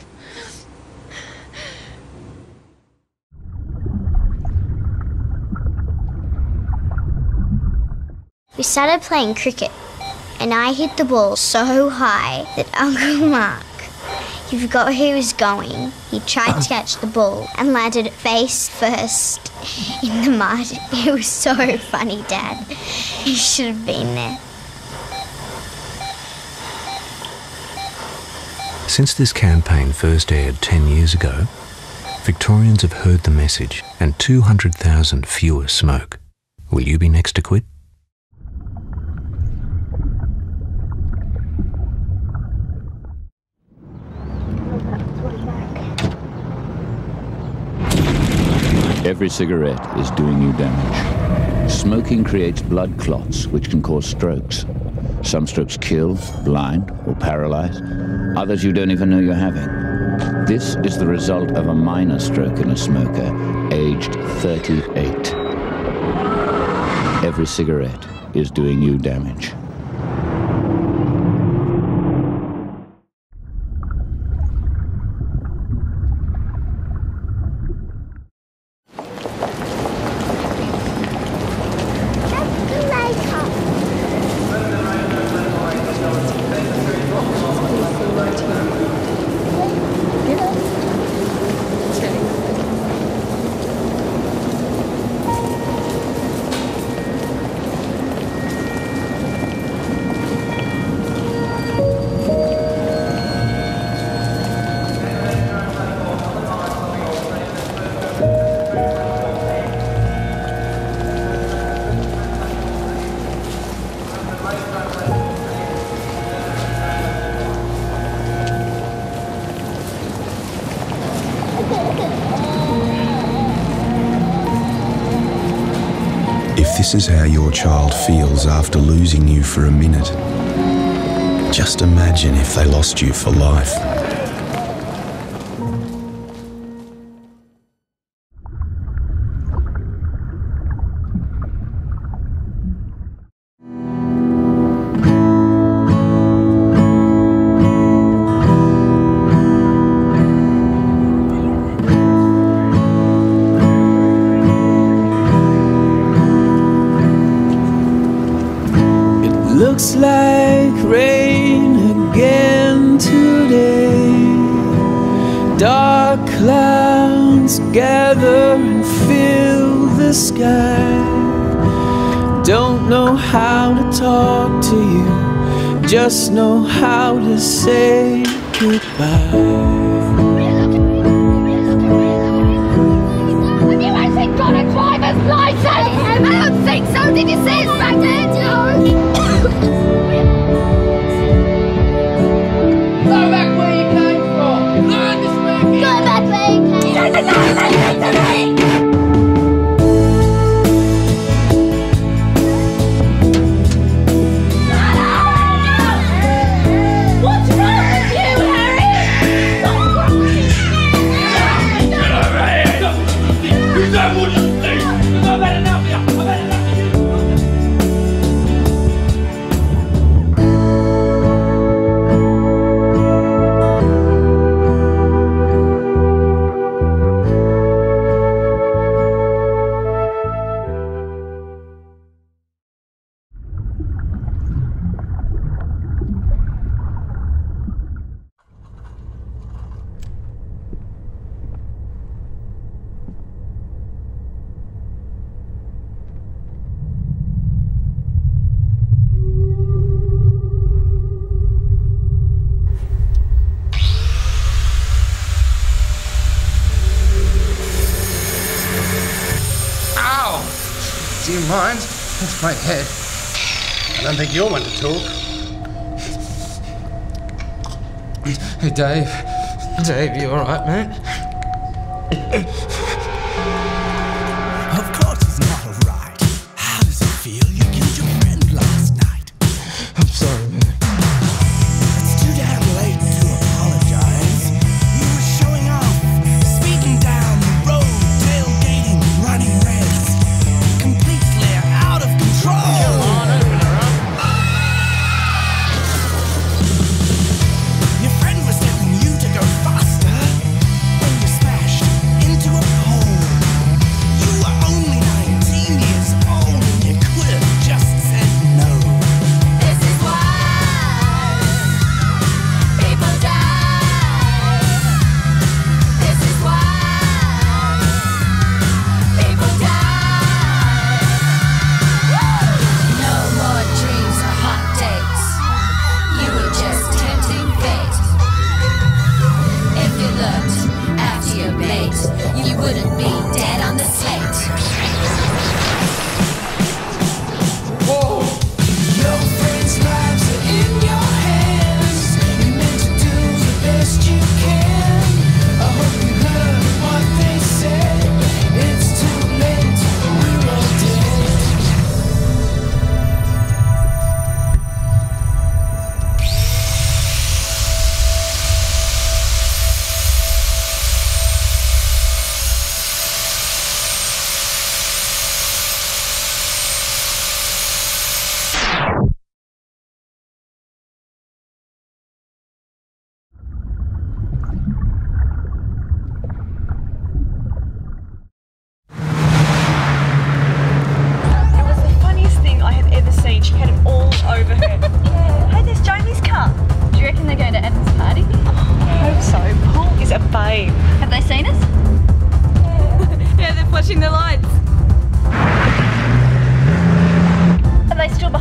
We started playing cricket, and I hit the ball so high that Uncle Mark, he forgot where he was going. He tried to catch the ball and landed face first in the mud. It was so funny, Dad. He should have been there. Since this campaign first aired 10 years ago, Victorians have heard the message and 200,000 fewer smoke. Will you be next to quit? Every cigarette is doing you damage. Smoking creates blood clots, which can cause strokes. Some strokes kill, blind, or paralyze. Others you don't even know you're having. This is the result of a minor stroke in a smoker, aged 38. Every cigarette is doing you damage. This is how your child feels after losing you for a minute. Just imagine if they lost you for life. Looks like rain again today. Dark clouds gather and fill the sky. Don't know how to talk to you, just know how to say goodbye. I don't think so. Did you say it back there, George? Go back where you came from. Learn this way. Go back where you came from. Listen to me. Do you mind? That's my head. I don't think you're one to talk. Hey, Dave. Dave, you all right, man? Of course it's not all right. How does it feel? You killed your friend last night. I'm sorry, man. It's too damn late to apologize. You were showing off, speaking down the road, tailgating, running reds. Your friend was telling you to go faster when you smashed into a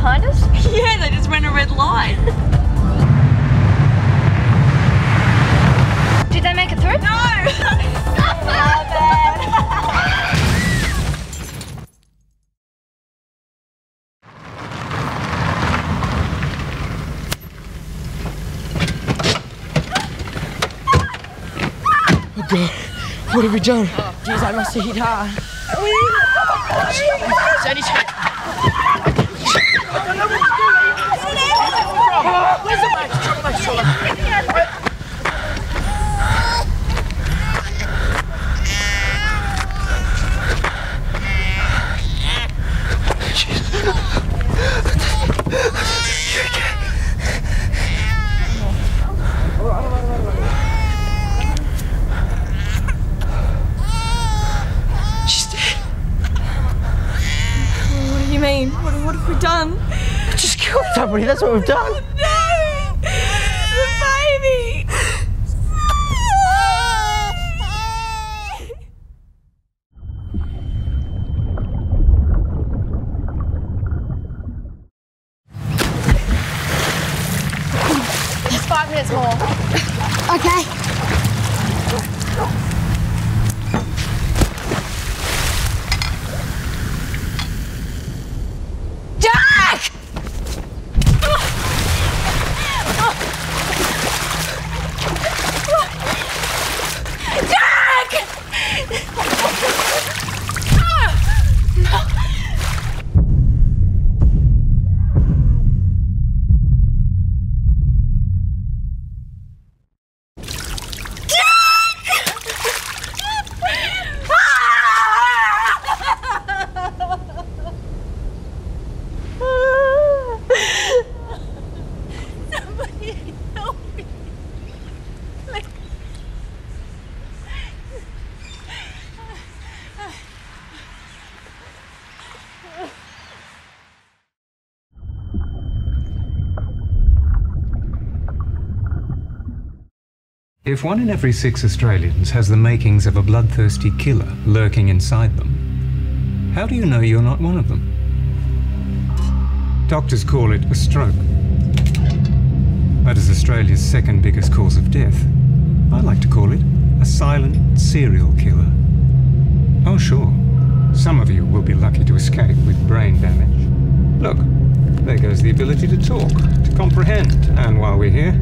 behind us? Yeah, they just ran a red light. Did they make it through? No! My bad. Oh God, what have we done? Oh, geez, I must have hit hard. What have we done? We just killed somebody, that's what we've done. Oh, no! The baby! Just 5 minutes more. Okay. If 1 in every 6 Australians has the makings of a bloodthirsty killer lurking inside them, how do you know you're not one of them? Doctors call it a stroke. That is Australia's 2nd biggest cause of death. I like to call it a silent serial killer. Oh sure, some of you will be lucky to escape with brain damage. Look, there goes the ability to talk, to comprehend, and while we're here,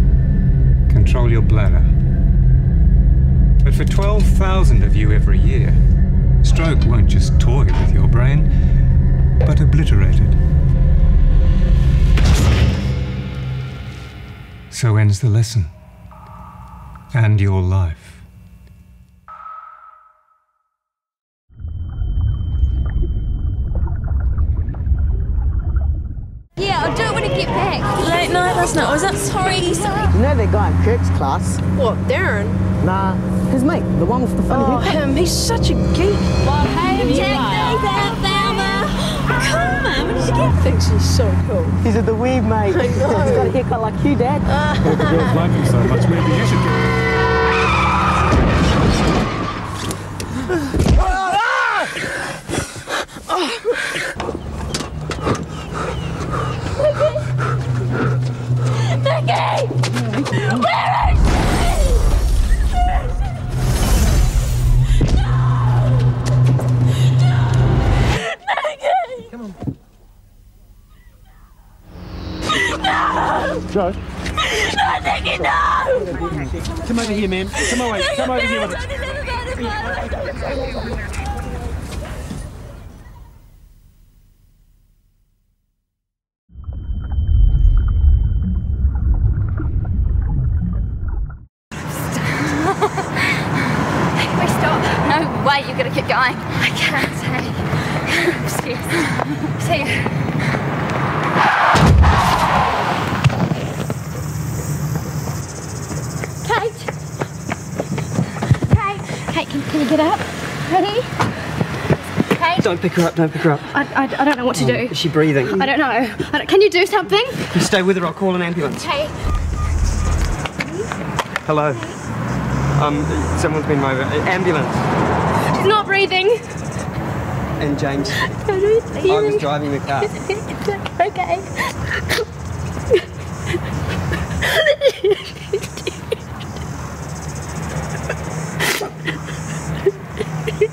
control your bladder. But for 12,000 of you every year, stroke won't just toy with your brain, but obliterate it. So ends the lesson, and your life. Yeah, I don't want to get back. Late night last night, I was up. Sorry. You know that guy in Kirk's class? What, Darren? Nah, his mate, the one with the funny haircut. Him, he's such a geek. Well, hey, Jack, come on, where did you get? Thinks he's so cool. He's at the weed, mate. I know. He's got a haircut like you, Dad. Well, the girls like him so much, maybe you should get it. Nicky! Nicky! Where is she? No! No, Nicky, no! Come over here, ma'am. Come away. Come over here. Can we stop? No way, you're going to keep going. I can't take. I'm scared. See you. Can you get up? Ready? Okay. Don't pick her up, don't pick her up. I don't know what to do. Is she breathing? I don't know. Can you do something? You stay with her, I'll call an ambulance. Okay. Hello. Someone's been over. Ambulance. She's not breathing. And James. I was driving the car. Okay. okay.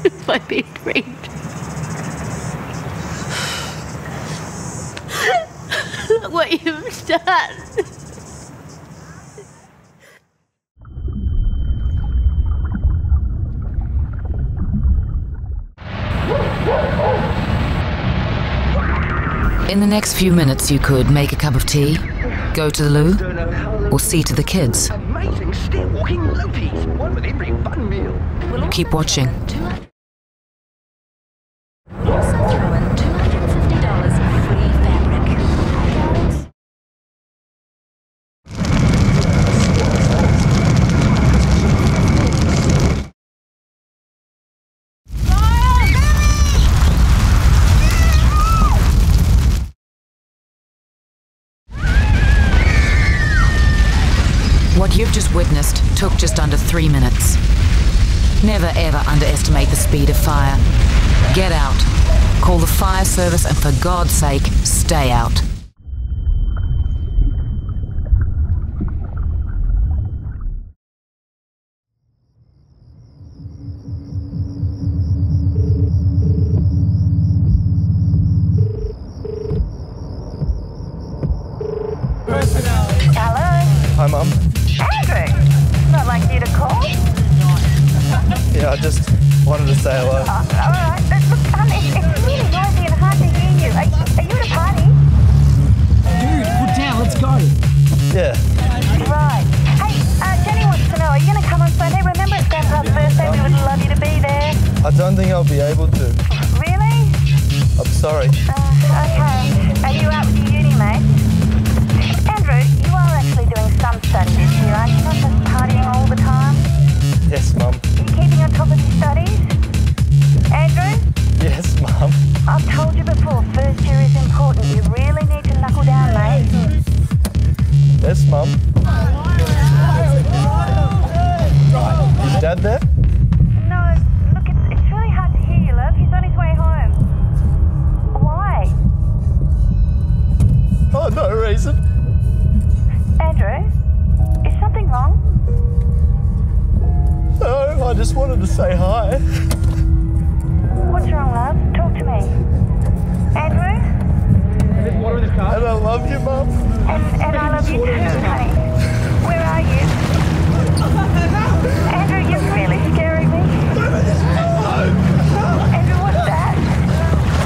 This might be a dream. Look what you've done. In the next few minutes you could make a cup of tea, go to the loo, or see to the kids. Amazing stairwalking loopies, one with every bun meal. Keep watching. What you've just witnessed took just under 3 minutes. Never ever underestimate the speed of fire. Get out, call the fire service, and for God's sake, stay out. Hello. Hi, Mum. Andrew, not like you to call. Yeah, I just wanted to say hello. Oh, all right, that's so funny. It's really noisy and hard to hear you. Are you at a party? Dude, put down. Let's go. Yeah. Right. Hey, Jenny wants to know, are you going to come on Sunday? Remember, it's Grandpa's birthday. We would love you to be there. I don't think I'll be able to. Really? I'm sorry. Okay. Are you up to uni, mate? Andrew, you are actually doing some studies this year, aren't you? Not just partying all the time? Yes, Mum. Are you keeping on top of your studies? Andrew? Yes, Mum. I've told you before, first year is important. You really need to knuckle down, mate. Yes, Mum. Is Dad there? No, look, it's really hard to hear you, love. He's on his way home. Why? Oh, no reason. Andrew, is something wrong? No, I just wanted to say hi. What's wrong, love? Talk to me. Andrew? Water in the car. And I love you, Mum. And I love you too, honey. Where are you? Andrew, you're really scaring me. Andrew, what's that?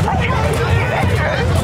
I can't hear you, Andrew.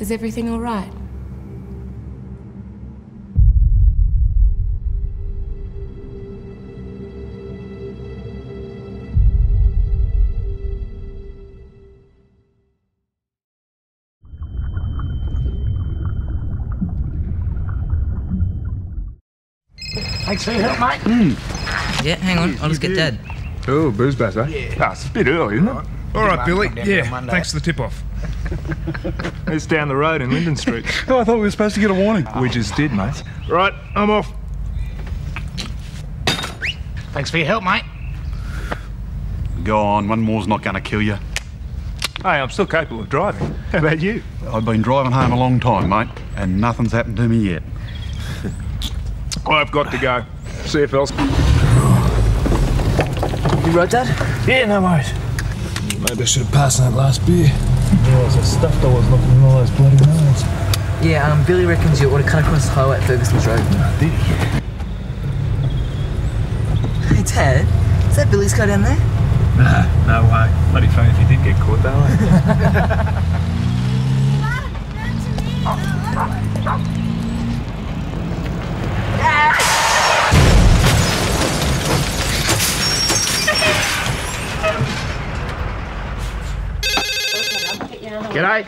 Is everything all right? Thanks for your help, mate. Yeah, hang on, I'll just get Dad. Oh, booze batter. Yeah. Oh, it's a bit early, isn't it? All right, Billy. Yeah, thanks for the tip-off. It's down the road in Linden Street. Oh, I thought we were supposed to get a warning. Oh. We just did, mate. Right, I'm off. Thanks for your help, mate. Go on, one more's not going to kill you. Hey, I'm still capable of driving. How about you? I've been driving home a long time, mate, and nothing's happened to me yet. I've got to go. See you, fellas. You right, Dad? Yeah, no worries. Maybe I should have passed that last beer. There was stuff that was looking in all those bloody roads. Yeah, Billy reckons you ought to cut across the highway at Ferguson's Road. Did he? Hey, Dad, is that Billy's car down there? Nah, no way. Bloody funny if you did get caught that way. G'day.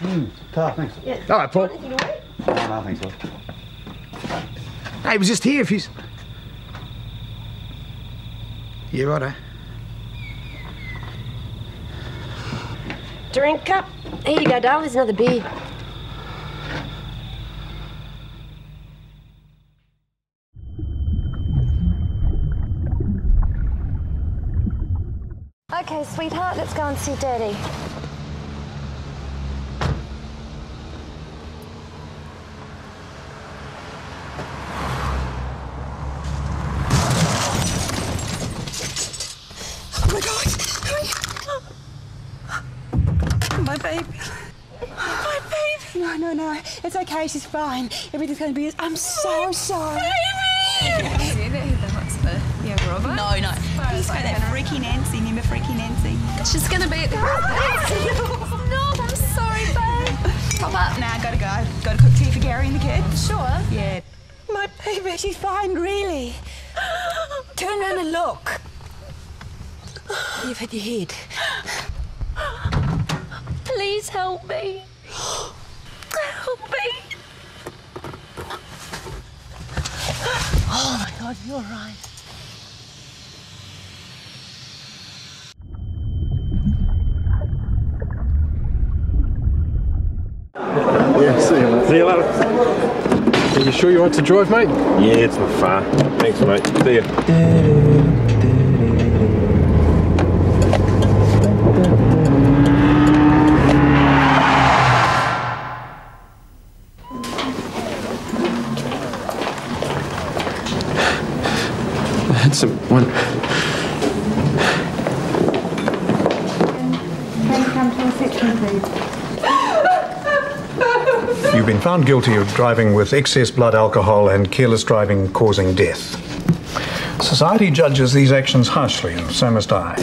Car, thanks. Yeah. All right, Paul. No, thanks, Paul. Hey, he was just here if he's... Yeah, right, eh? Drink up. Here you go, darling. There's another beer. Okay, sweetheart, let's go and see Daddy. It's okay, she's fine. Everything's going to be... I'm so sorry. Baby! Yeah, Robert? No. He's got that freaky Nancy. Remember freaky Nancy? She's going to be at the... No, I'm sorry, babe. Pop up now. Gotta go. Gotta cook tea for Gary and the kid. Sure. Yeah. My baby, she's fine, really. Turn around and look. You've had your head. Please help me. Oh my God, you're right. Yeah, see you later. Are you sure you want to drive, mate? Yeah, it's not far. Thanks, mate. See ya. Someone. Can you come to the section, please? You've been found guilty of driving with excess blood alcohol and careless driving causing death. Society judges these actions harshly, and so must I.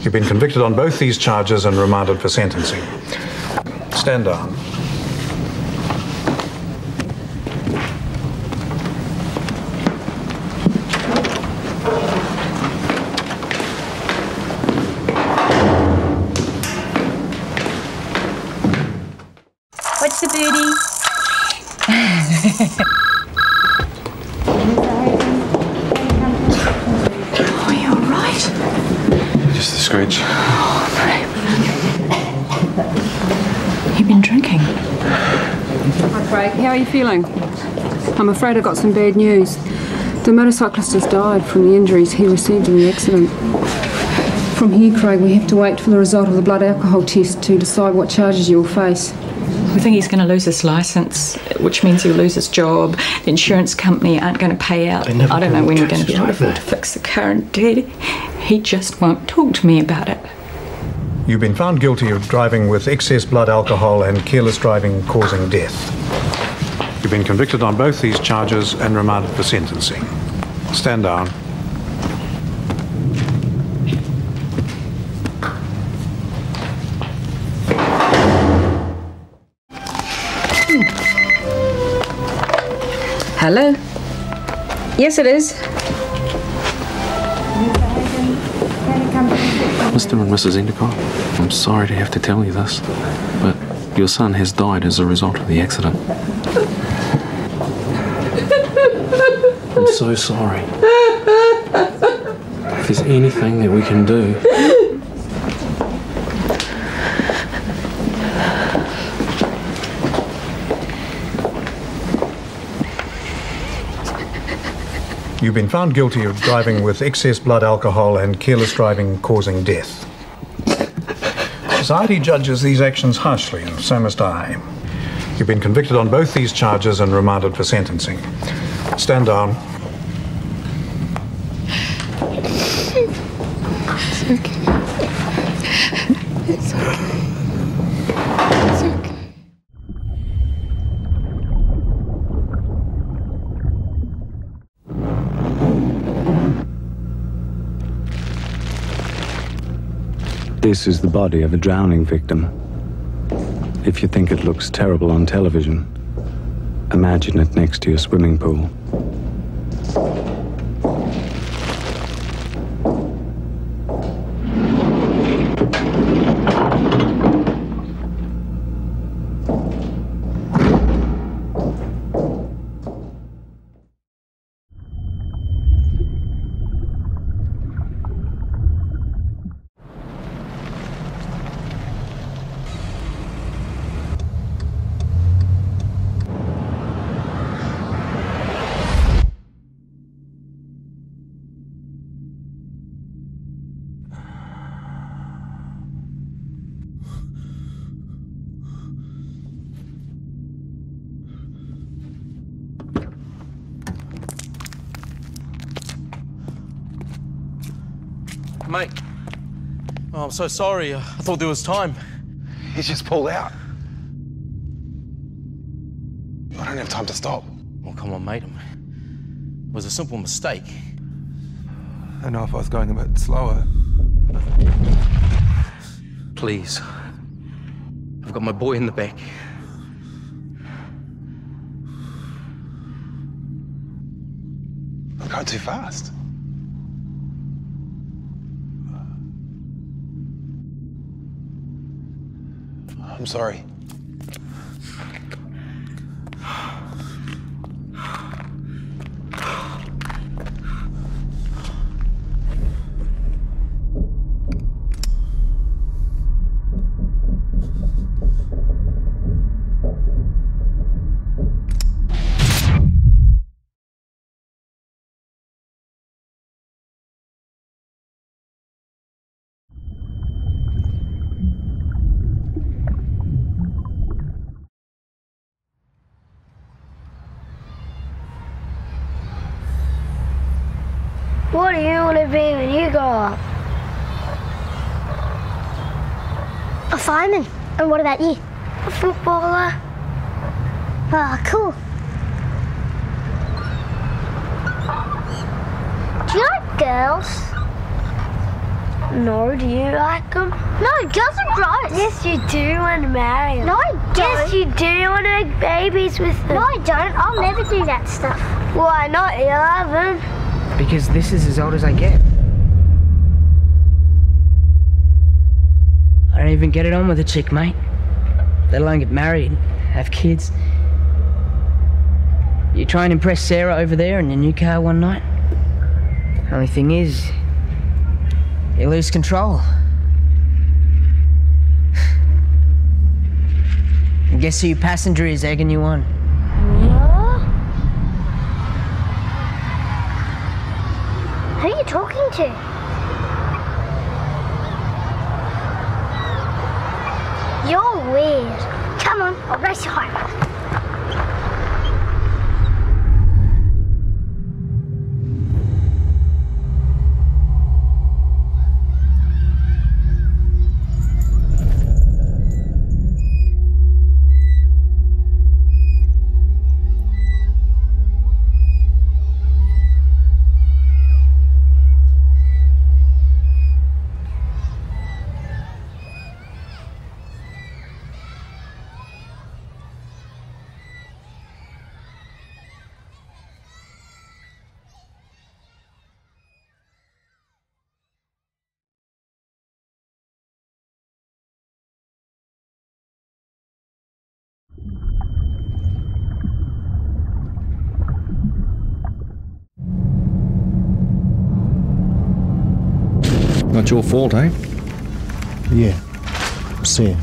You've been convicted on both these charges and remanded for sentencing. Stand down. How are you feeling? I'm afraid I got some bad news. The motorcyclist has died from the injuries he received in the accident. From here, Craig, we have to wait for the result of the blood alcohol test to decide what charges you'll face. We think he's going to lose his licence, which means he'll lose his job. The insurance company aren't going to pay out. I don't know when we're going to be able to fix the car, and Daddy, he just won't talk to me about it. You've been found guilty of driving with excess blood alcohol and careless driving causing death. You've been convicted on both these charges and remanded for sentencing. Stand down. Hello? Yes, it is. Mr. and Mrs. Endicott, I'm sorry to have to tell you this, but your son has died as a result of the accident. I'm so sorry. If there's anything that we can do... You've been found guilty of driving with excess blood alcohol and careless driving causing death. Society judges these actions harshly, and so must I. You've been convicted on both these charges and remanded for sentencing. Stand down. It's okay. It's okay. This is the body of a drowning victim. If you think it looks terrible on television, imagine it next to your swimming pool. Mate, oh, I'm so sorry. I thought there was time. He's just pulled out. I don't have time to stop. Well, come on, mate. It was a simple mistake. I know if I was going a bit slower. Please. I've got my boy in the back. I'm going too fast. I'm sorry. What do you want to be when you grow up? A fireman. And what about you? A footballer. Ah, cool. Do you like girls? No, do you like them? No, girls are gross. Yes, you do want to marry them. No, I don't. Yes, you do want to make babies with them. No, I don't. I'll never do that stuff. Why not? You love them. Because this is as old as I get. I don't even get it on with a chick, mate. Let alone get married, have kids. You try and impress Sarah over there in your new car one night. Only thing is, you lose control. And guess who your passenger is egging you on? Who are you talking to? You're weird. Come on, I'll race you home. Not your fault, eh? Yeah. See ya.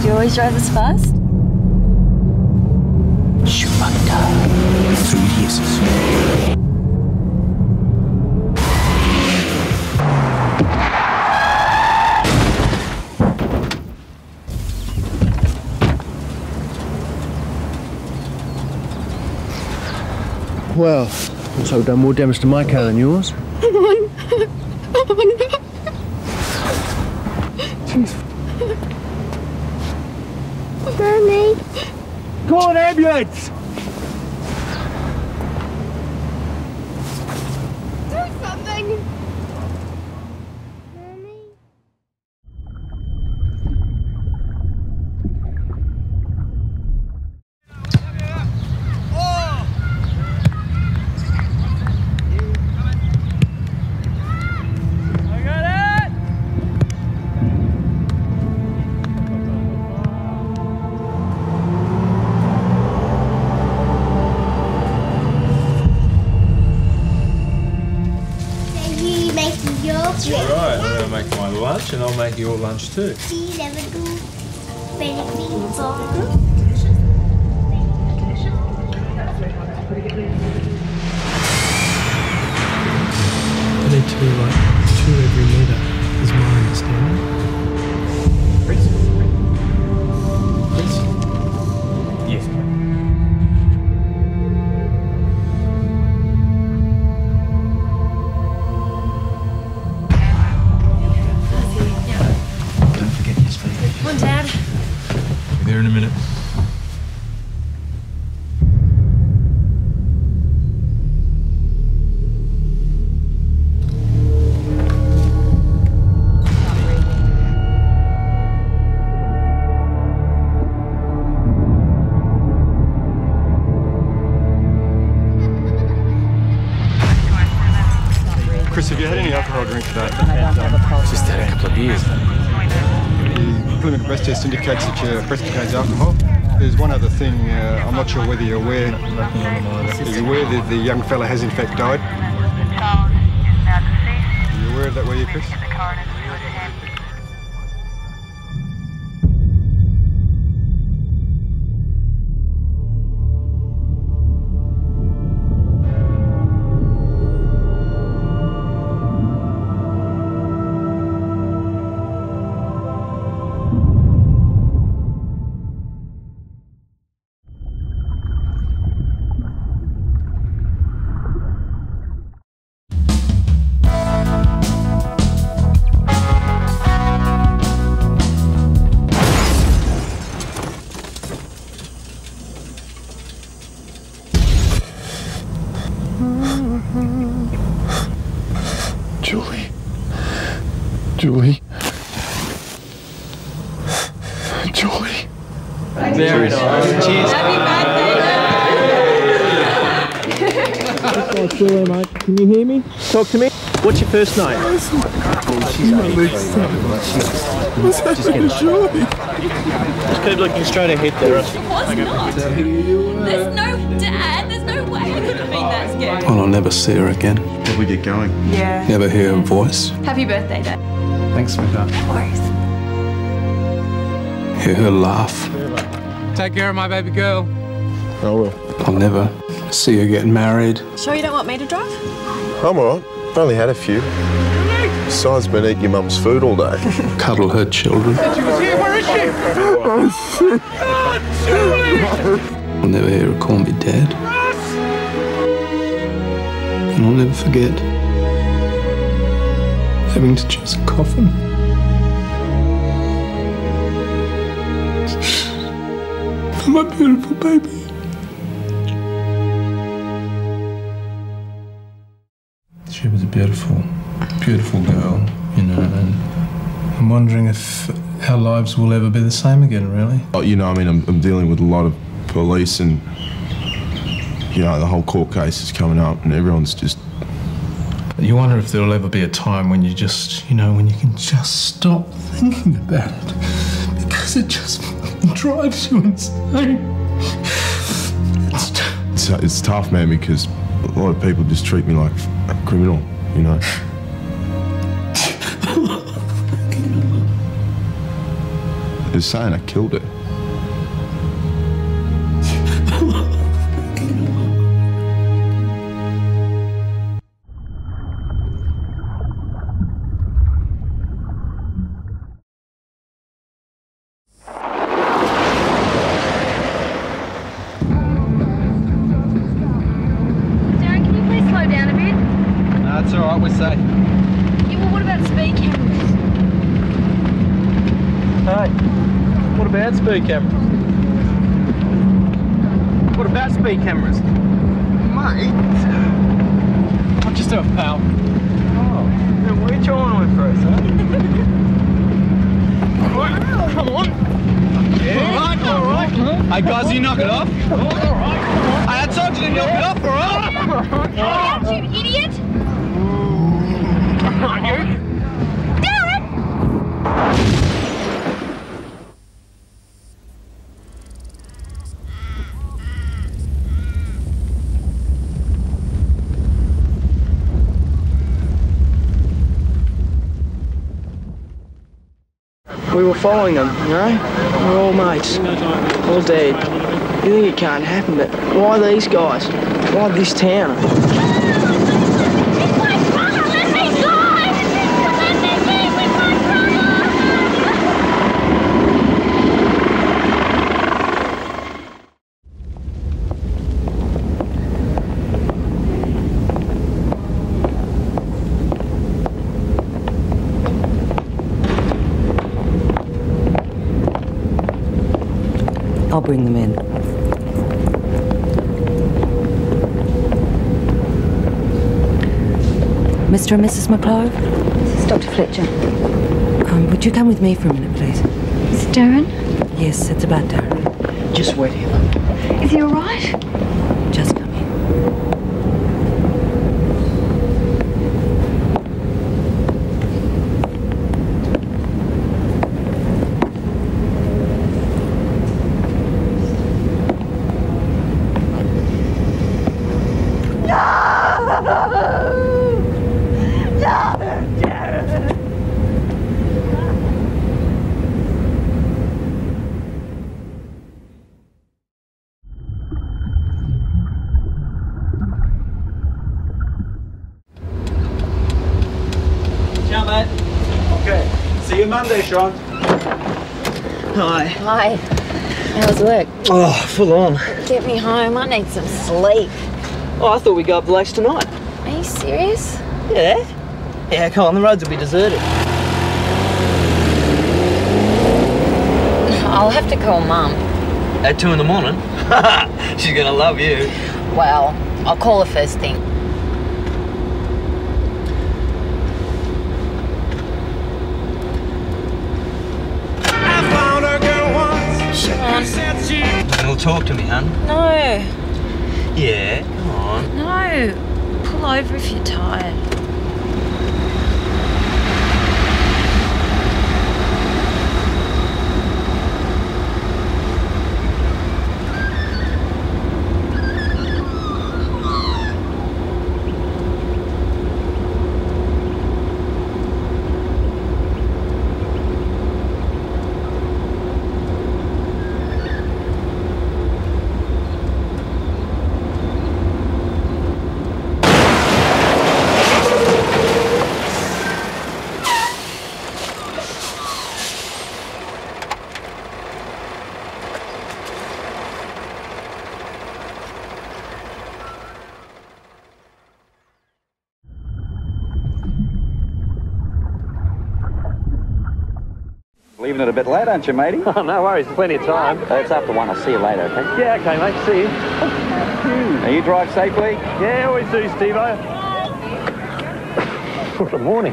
Do you always drive this fast? You might die through hisses. Well, looks like we've done more damage to my car than yours. Jeez. Mommy. Call an ambulance! Do something! Alright, I'm going to make my lunch and I'll make your lunch too. Do you never do baked beans on the group? Delicious. I need to do like two every metre is my understanding. Chris? Chris? Yes. In a minute. Chris, have you had any alcohol drink today? Just had a couple of beers. The preliminary breath test indicates that your breath contains alcohol. There's one other thing, I'm not sure whether you're aware. Are you aware that the young fella has in fact died? The child is now deceased. Are you aware of that, were you, Chris? Julie. Very nice. Cheers. Happy birthday. Julie, mate. Can you hear me? Talk to me. What's your first name? Julie. Just keep looking straight ahead there. There's no dad. There's no way I could have been that scared. Well, I'll never see her again. Well, we get going. Yeah. Never hear her voice. Happy birthday, Dad. Thanks, sweetheart. No worries. Hear her laugh. Take care of my baby girl. I will. I'll never see her get married. Sure you don't want me to drive? I'm all right. I've only had a few. Besides, been eating your mum's food all day. Cuddle her children. She was here. Where is she? Oh, shit. Oh, Julie! I'll never hear her call me Dad. And I'll never forget having to choose a coffin. My beautiful baby. She was a beautiful, beautiful girl, you know, and I'm wondering if our lives will ever be the same again, really. You know, I mean, I'm dealing with a lot of police and, you know, the whole court case is coming up and everyone's just... You wonder if there'll ever be a time when you just, you know, when you can just stop thinking about it because it just... drives you insane. It's tough, man, because a lot of people just treat me like a criminal, you know. They're saying I killed it. What about speed cameras? reverse speed cameras? Mate. What yourself, pal? Oh, we're trying with us, huh? Right, come on. Yeah. Alright, alright. Hey guys, you knock it off. Alright, alright. I had told you to knock it off, alright? Alright. Out, you idiot! Alright, you. We were following them, you know? We're all mates, all dead. You think it can't happen, but why these guys? Why this town? I'll bring them in. Mr. and Mrs. McClove? This is Dr. Fletcher. Would you come with me for a minute, please? Is it Darren? Yes, it's about Darren. Just wait here. Is he all right? Just come Monday, Sean. Hi. Hi. How's work? Oh, full on. Get me home. I need some sleep. Oh, I thought we'd go up the lakes tonight. Are you serious? Yeah. Yeah, come on. The roads will be deserted. I'll have to call Mum. At 2 in the morning? She's gonna love you. Well, I'll call her first thing. It'll talk to me, hun. No. Yeah, come on. No. Pull over if you're tired. Leaving it a bit late, aren't you, matey? Oh, no worries, plenty of time. It's after 1, I'll see you later, okay? Yeah, okay, mate, see you. Now, you drive safely? Yeah, always do, Steve-o. What a morning.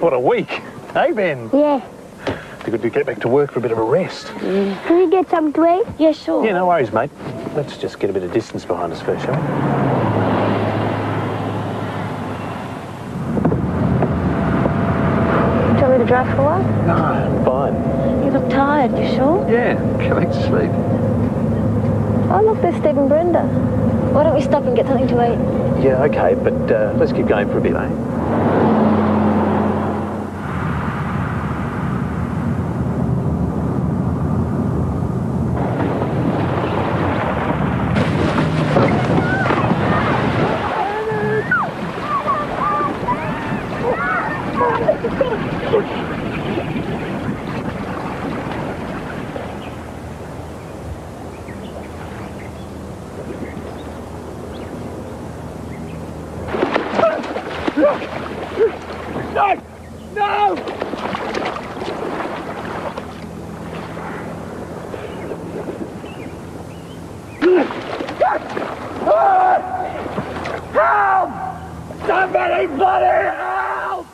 What a week. Hey, Ben? Yeah? It'd be good to get back to work for a bit of a rest. Yeah. Can we get something to eat? Yeah, sure. Yeah, no worries, mate. Let's just get a bit of distance behind us first, shall we? Drive for a while? No, I'm fine. You look tired, you sure? Yeah, go back to sleep. Oh, look, there's Steve and Brenda. Why don't we stop and get something to eat? Yeah, okay, but let's keep going for a bit, eh? No! Help! Somebody bloody help!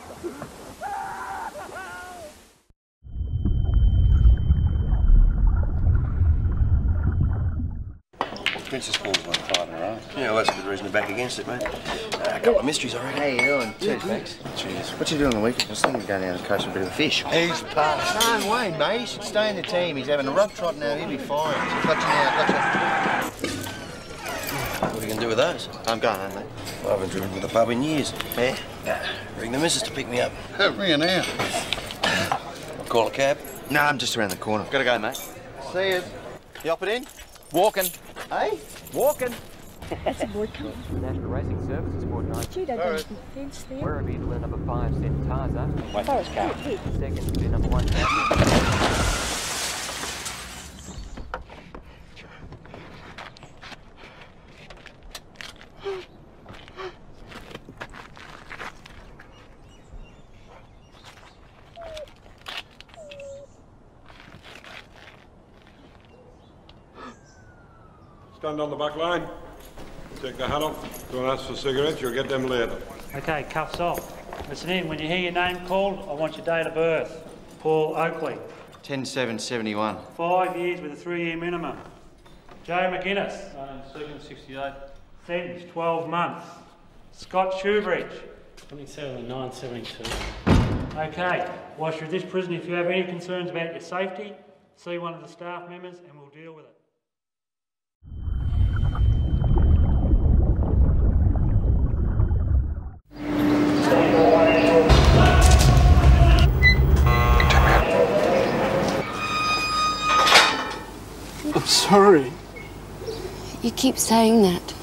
Princess Ball's my fighter, right? Yeah, well, that's a good reason to back against it, mate. A couple of mysteries, I reckon. How you doing? Cheers, Max. Cheers. What you doing on the weekend? I was thinking we'd go down the coast for a bit of a fish. He's passed. No way, mate. He should stay in the team. He's having a rough trot now. He'll be fine. He's clutching out, clutching. What are you going to do with those? I'm going home, mate. Well, I haven't driven with the pub in years. Yeah? Ring the missus to pick me up. Ring her now. Call a cab? No, I'm just around the corner. Gotta go, mate. See you. You hopping in? Walking. Hey? Walking. That's a Boyd coming. National Racing Services Board 9. Gee, they dodged the fence there. Werribee to number 5, sent Tarzan. Wait. Forest car. Second to number 1. Stand on the back line, take the hat off, don't ask for cigarettes, you'll get them later. Okay, cuffs off. Listen in, when you hear your name called, I want your date of birth. Paul Oakley. 10/7/71. 5 years with a 3-year minimum. Joe McGuinness. 1968. Sentence, 12 months. Scott Shoebridge. 27/9/72. Okay, whilst you're at this prison, if you have any concerns about your safety, see one of the staff members and we'll deal with it. I'm sorry. You keep saying that.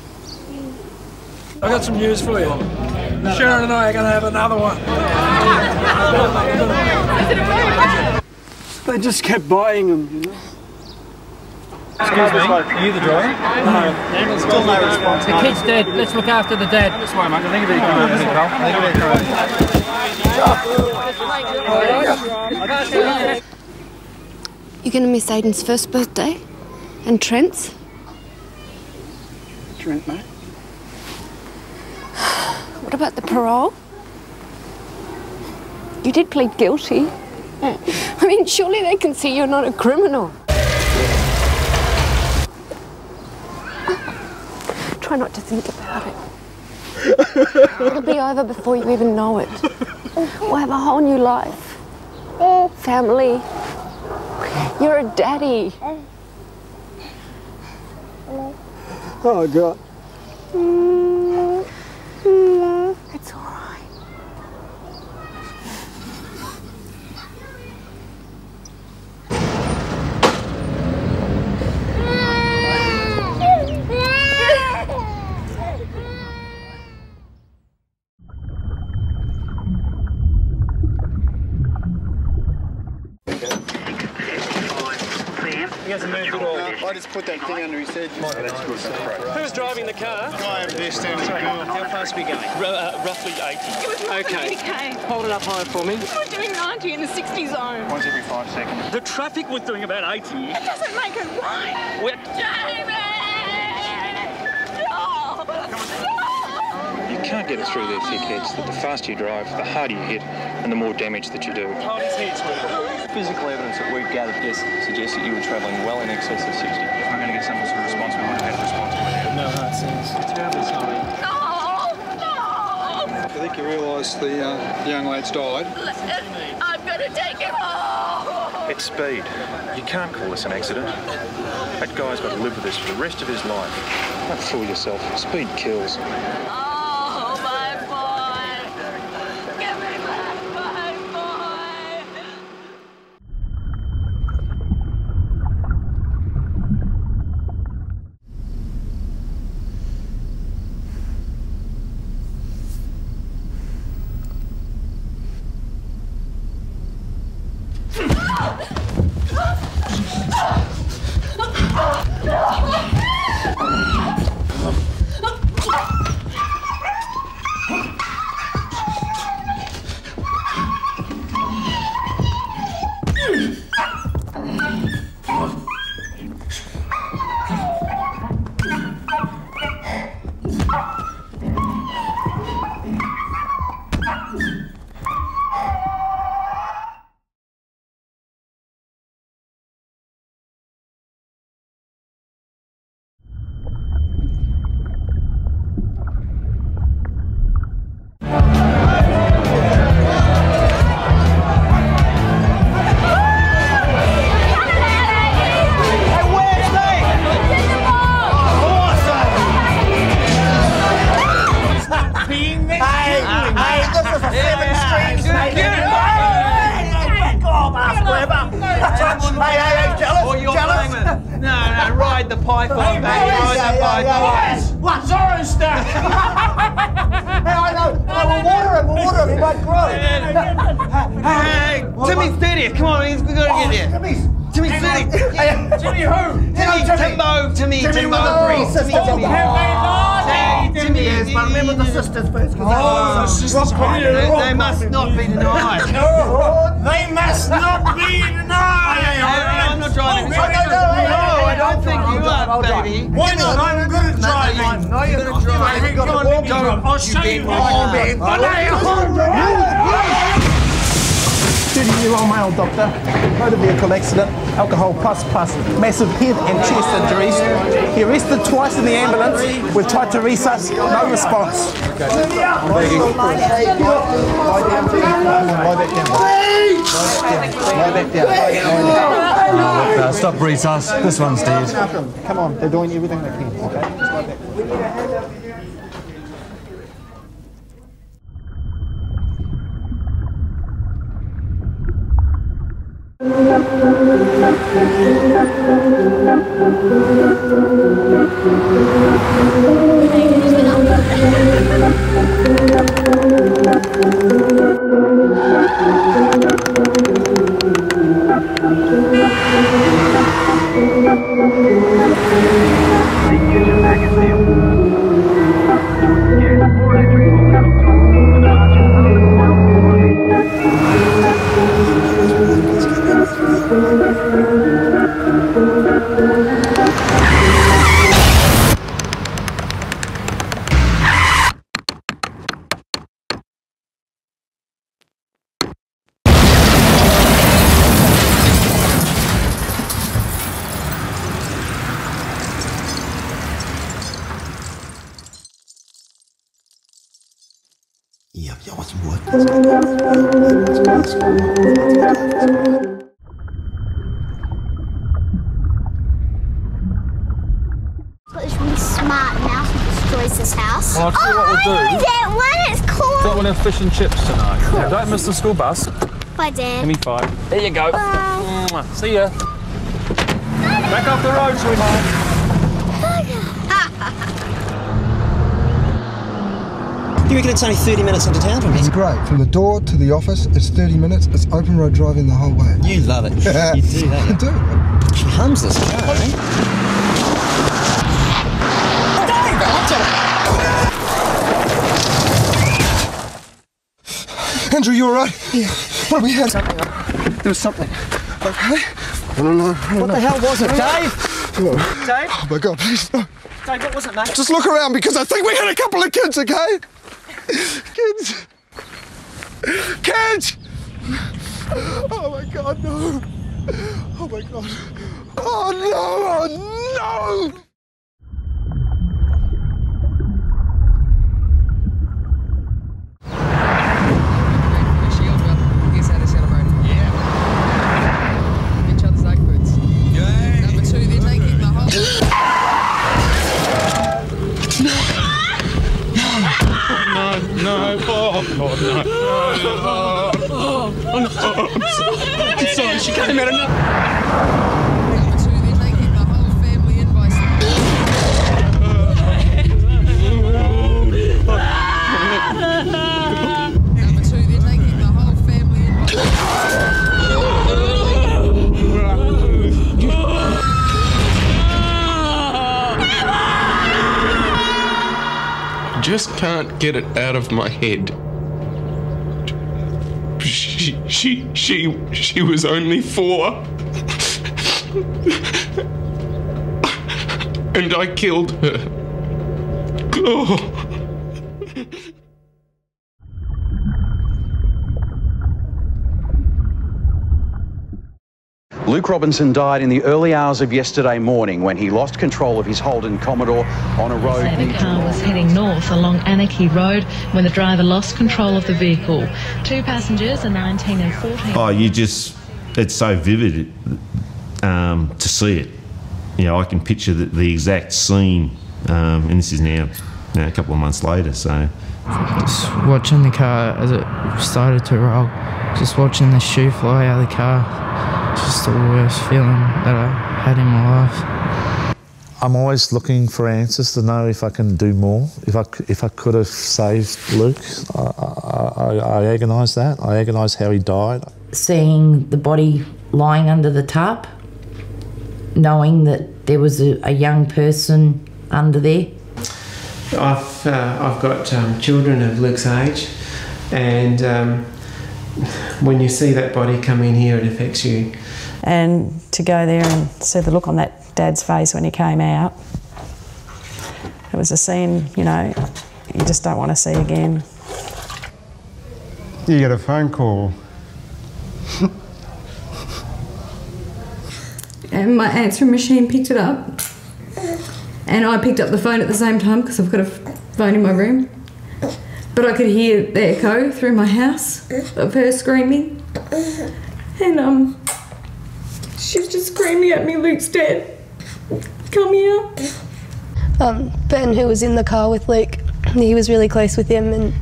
I got some news for you. Sharon and I are going to have another one. They just kept buying them, you know. Excuse me, are you the driver? No. Still no response. The kid's dead. Let's look after the dead. This way, mate. I think it'd be a good. You're going to miss Aidan's first birthday? And Trent's? Trent, mate. What about the parole? You did plead guilty. I mean, surely they can see you're not a criminal. Try not to think about it. It'll be over before you even know it. We'll have a whole new life. Family. You're a daddy. Oh, God. It's all right. I just put that thing under his head. Who's driving the car? I am there, standing. How fast are we going? Roughly 80. Okay. Hold it up high for me. We were doing 90 in the 60 zone. Once every 5 seconds. The traffic was doing about 80. It doesn't make it right. We're... Jamie! No! No! You can't get it through their thick heads that the faster you drive, the harder you hit, and the more damage that you do. Hold his head, sweetheart. Physical evidence that we've gathered suggests that you were travelling well in excess of 60. If we're going to get some sort of response, we would have had a response by now. No hard sense. Terribly sorry. No! No! I think you realise the young lade's died. Listen, I'm going to take him home! It's speed. You can't call this an accident. That guy's got to live with this for the rest of his life. Don't fool yourself. Speed kills. being next to you, mate. This is a seven-strings, mate. No, ride the python, mate. Ride the python. What? Zorro stuff. I know. We'll water him. He won't grow. Timmy's 30th. Come on, he's got to get there. Timmy's 30th. Timmy who? Timmy Timbo. But remember the sisters first. Oh, sisters. They must not be denied. No, they must not be denied. I'm not driving. I don't think you are, baby. Why not? I'm good at driving. No, you're not driving. Come on, I'll show you. 30-year-old male doctor, motor vehicle accident, alcohol plus, massive head and chest injuries. He arrested twice in the ambulance. We've tried to resus, no response. Okay. Lie back down. Stop resus. This one's dead. Come on, they're doing everything they can. Okay? Just lie back down. Fish and chips tonight. Cool. Yeah, don't miss the school bus. Bye, Dad. Give me 5. There you go. Bye. See ya. Back off the road, sweetheart. You reckon it's only 30 minutes into town from here? It's great. From the door to the office, it's 30 minutes. It's open road driving the whole way. You love it. You do, don't you? I do. She hums this car, eh? Andrew, you all right? Yeah. What have we had? There was something. Okay. I don't know. What the hell was it, Dave? Hello. Dave? Oh my God, please. No. Dave, what was it, mate? Just look around because I think we had a couple of kids, okay? Kids. Kids! Oh my God, no. Oh my God. Oh no! Oh no! I'm sorry, she came out and... Just can't get it out of my head. She was only 4. And I killed her. Oh. Luke Robinson died in the early hours of yesterday morning when he lost control of his Holden Commodore on a road. The car was heading north along Anarchy Road when the driver lost control of the vehicle. 2 passengers are 19 and 14. Oh, you just—it's so vivid to see it. You know, I can picture the exact scene, and this is now a couple of months later. So Just watching the car as it started to roll, just watching the shoe fly out of the car, just the worst feeling that I had in my life. I'm always looking for answers to know if I can do more. If I could have saved Luke, I agonise that. I agonise how he died. Seeing the body lying under the tarp, knowing that there was a young person under there. I've got children of Luke's age, and when you see that body come in here, it affects you. And to go there and see the look on that dad's face when he came out, it was a scene, you know, you just don't want to see again. You get a phone call. And my answering machine picked it up. And I picked up the phone at the same time because I've got a phone in my room. But I could hear the echo through my house of her screaming. And she's just screaming at me, "Luke's dead. Come here." Ben, who was in the car with Luke, he was really close with him, and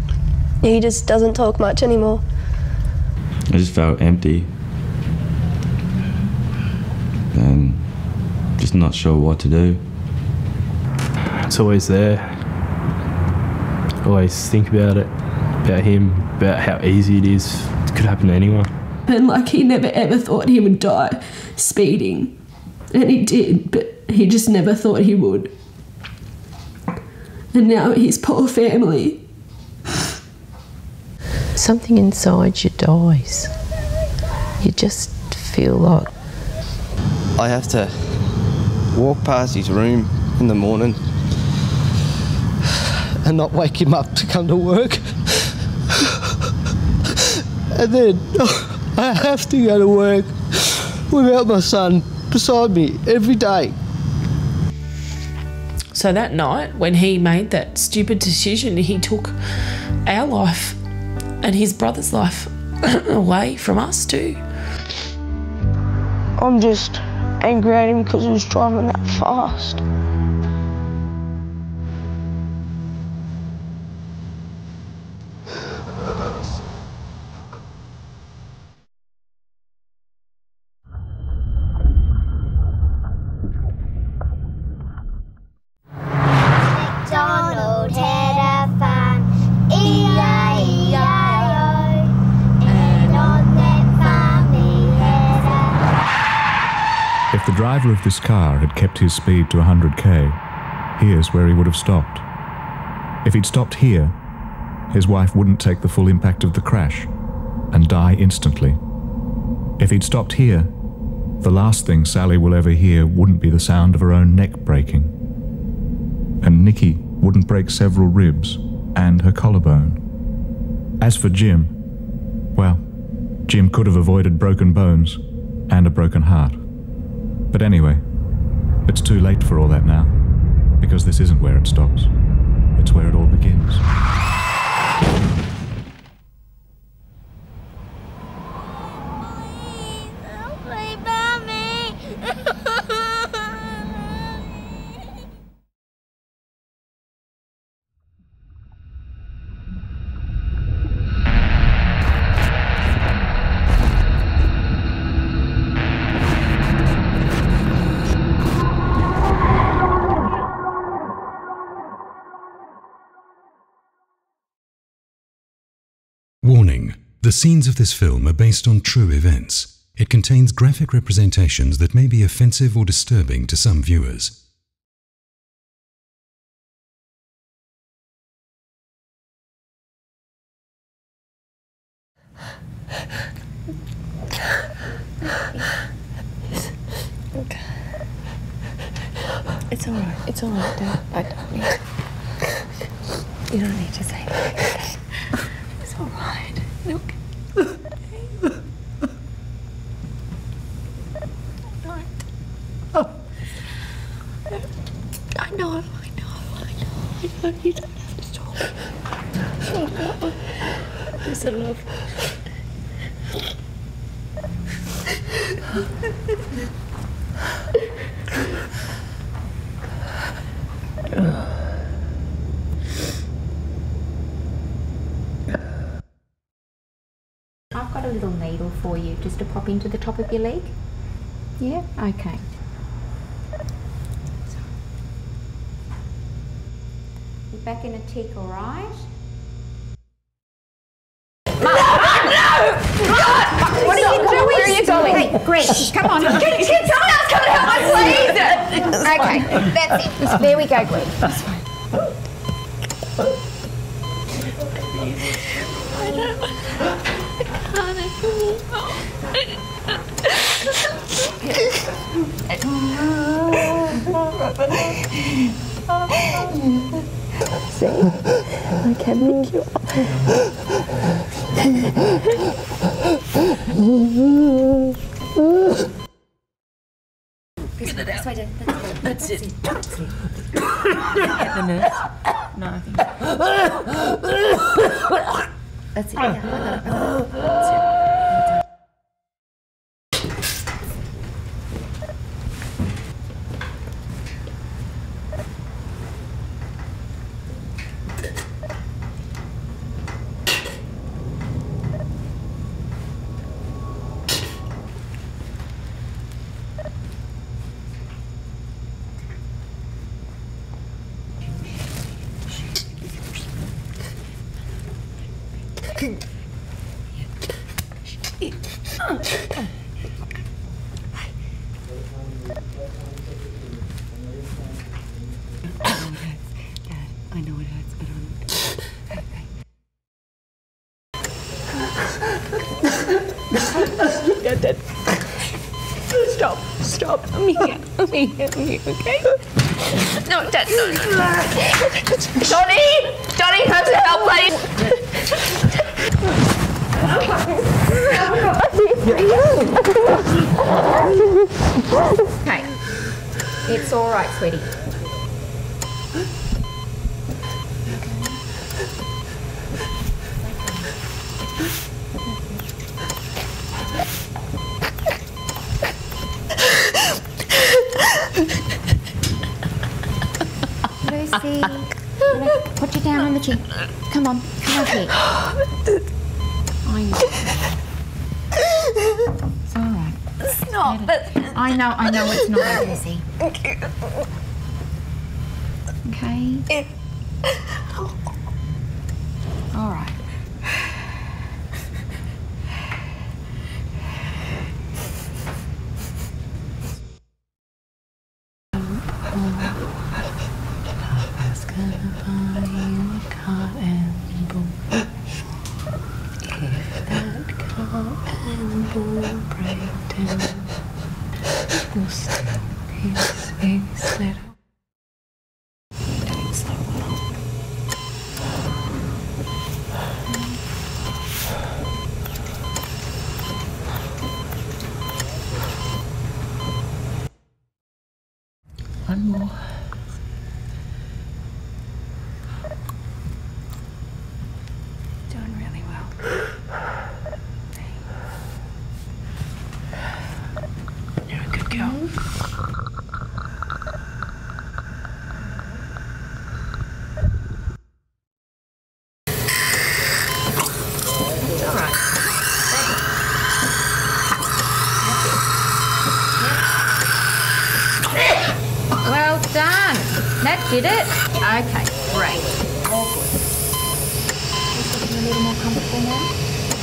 he just doesn't talk much anymore. I just felt empty. And just not sure what to do. It's always there. Always think about it, about him, about how easy it is. It could happen to anyone. And like, he never ever thought he would die speeding. And he did, but he just never thought he would. And now his poor family. Something inside you dies. You just feel like... I have to walk past his room in the morning and not wake him up to come to work. And then I have to go to work without my son beside me every day. So that night, when he made that stupid decision, he took our life and his brother's life away from us too. I'm just angry at him because he was driving that fast. If the driver of this car had kept his speed to 100k, here's where he would have stopped. If he'd stopped here, his wife wouldn't take the full impact of the crash and die instantly. If he'd stopped here, the last thing Sally will ever hear wouldn't be the sound of her own neck breaking. And Nikki wouldn't break several ribs and her collarbone. As for Jim, well, Jim could have avoided broken bones and a broken heart. But anyway, it's too late for all that now, because this isn't where it stops. It's where it all begins. Warning: the scenes of this film are based on true events. It contains graphic representations that may be offensive or disturbing to some viewers. It's alright, it's alright, Dad. You don't need to say anything. All right, look. I know. You don't have to talk. There's a love. little needle for you just to pop into the top of your leg. Yeah, okay. You're back in a tick, all right? Great. Come on. Can someone else come and help us, please? Okay, that's it. There we go, Greg. That's fine. See? I can't pick you up. That's it. Get the nurse. No, I think that's it. Yeah, that's I know it hurts, but I'm okay. Get that. Stop. I'm here, okay? No, Dad, no. Donnie, come to help, please. Okay. It's all right, sweetie. Lucy, put you down on the chin. Come on here. I know. It's all right. It's not. But I know it's not, Lucy. Okay. All right. One more. Doing really well. Thanks. You're a good girl. It's all right. Done. That did it. Okay, great. All good. Is it a little more comfortable now?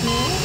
Yeah.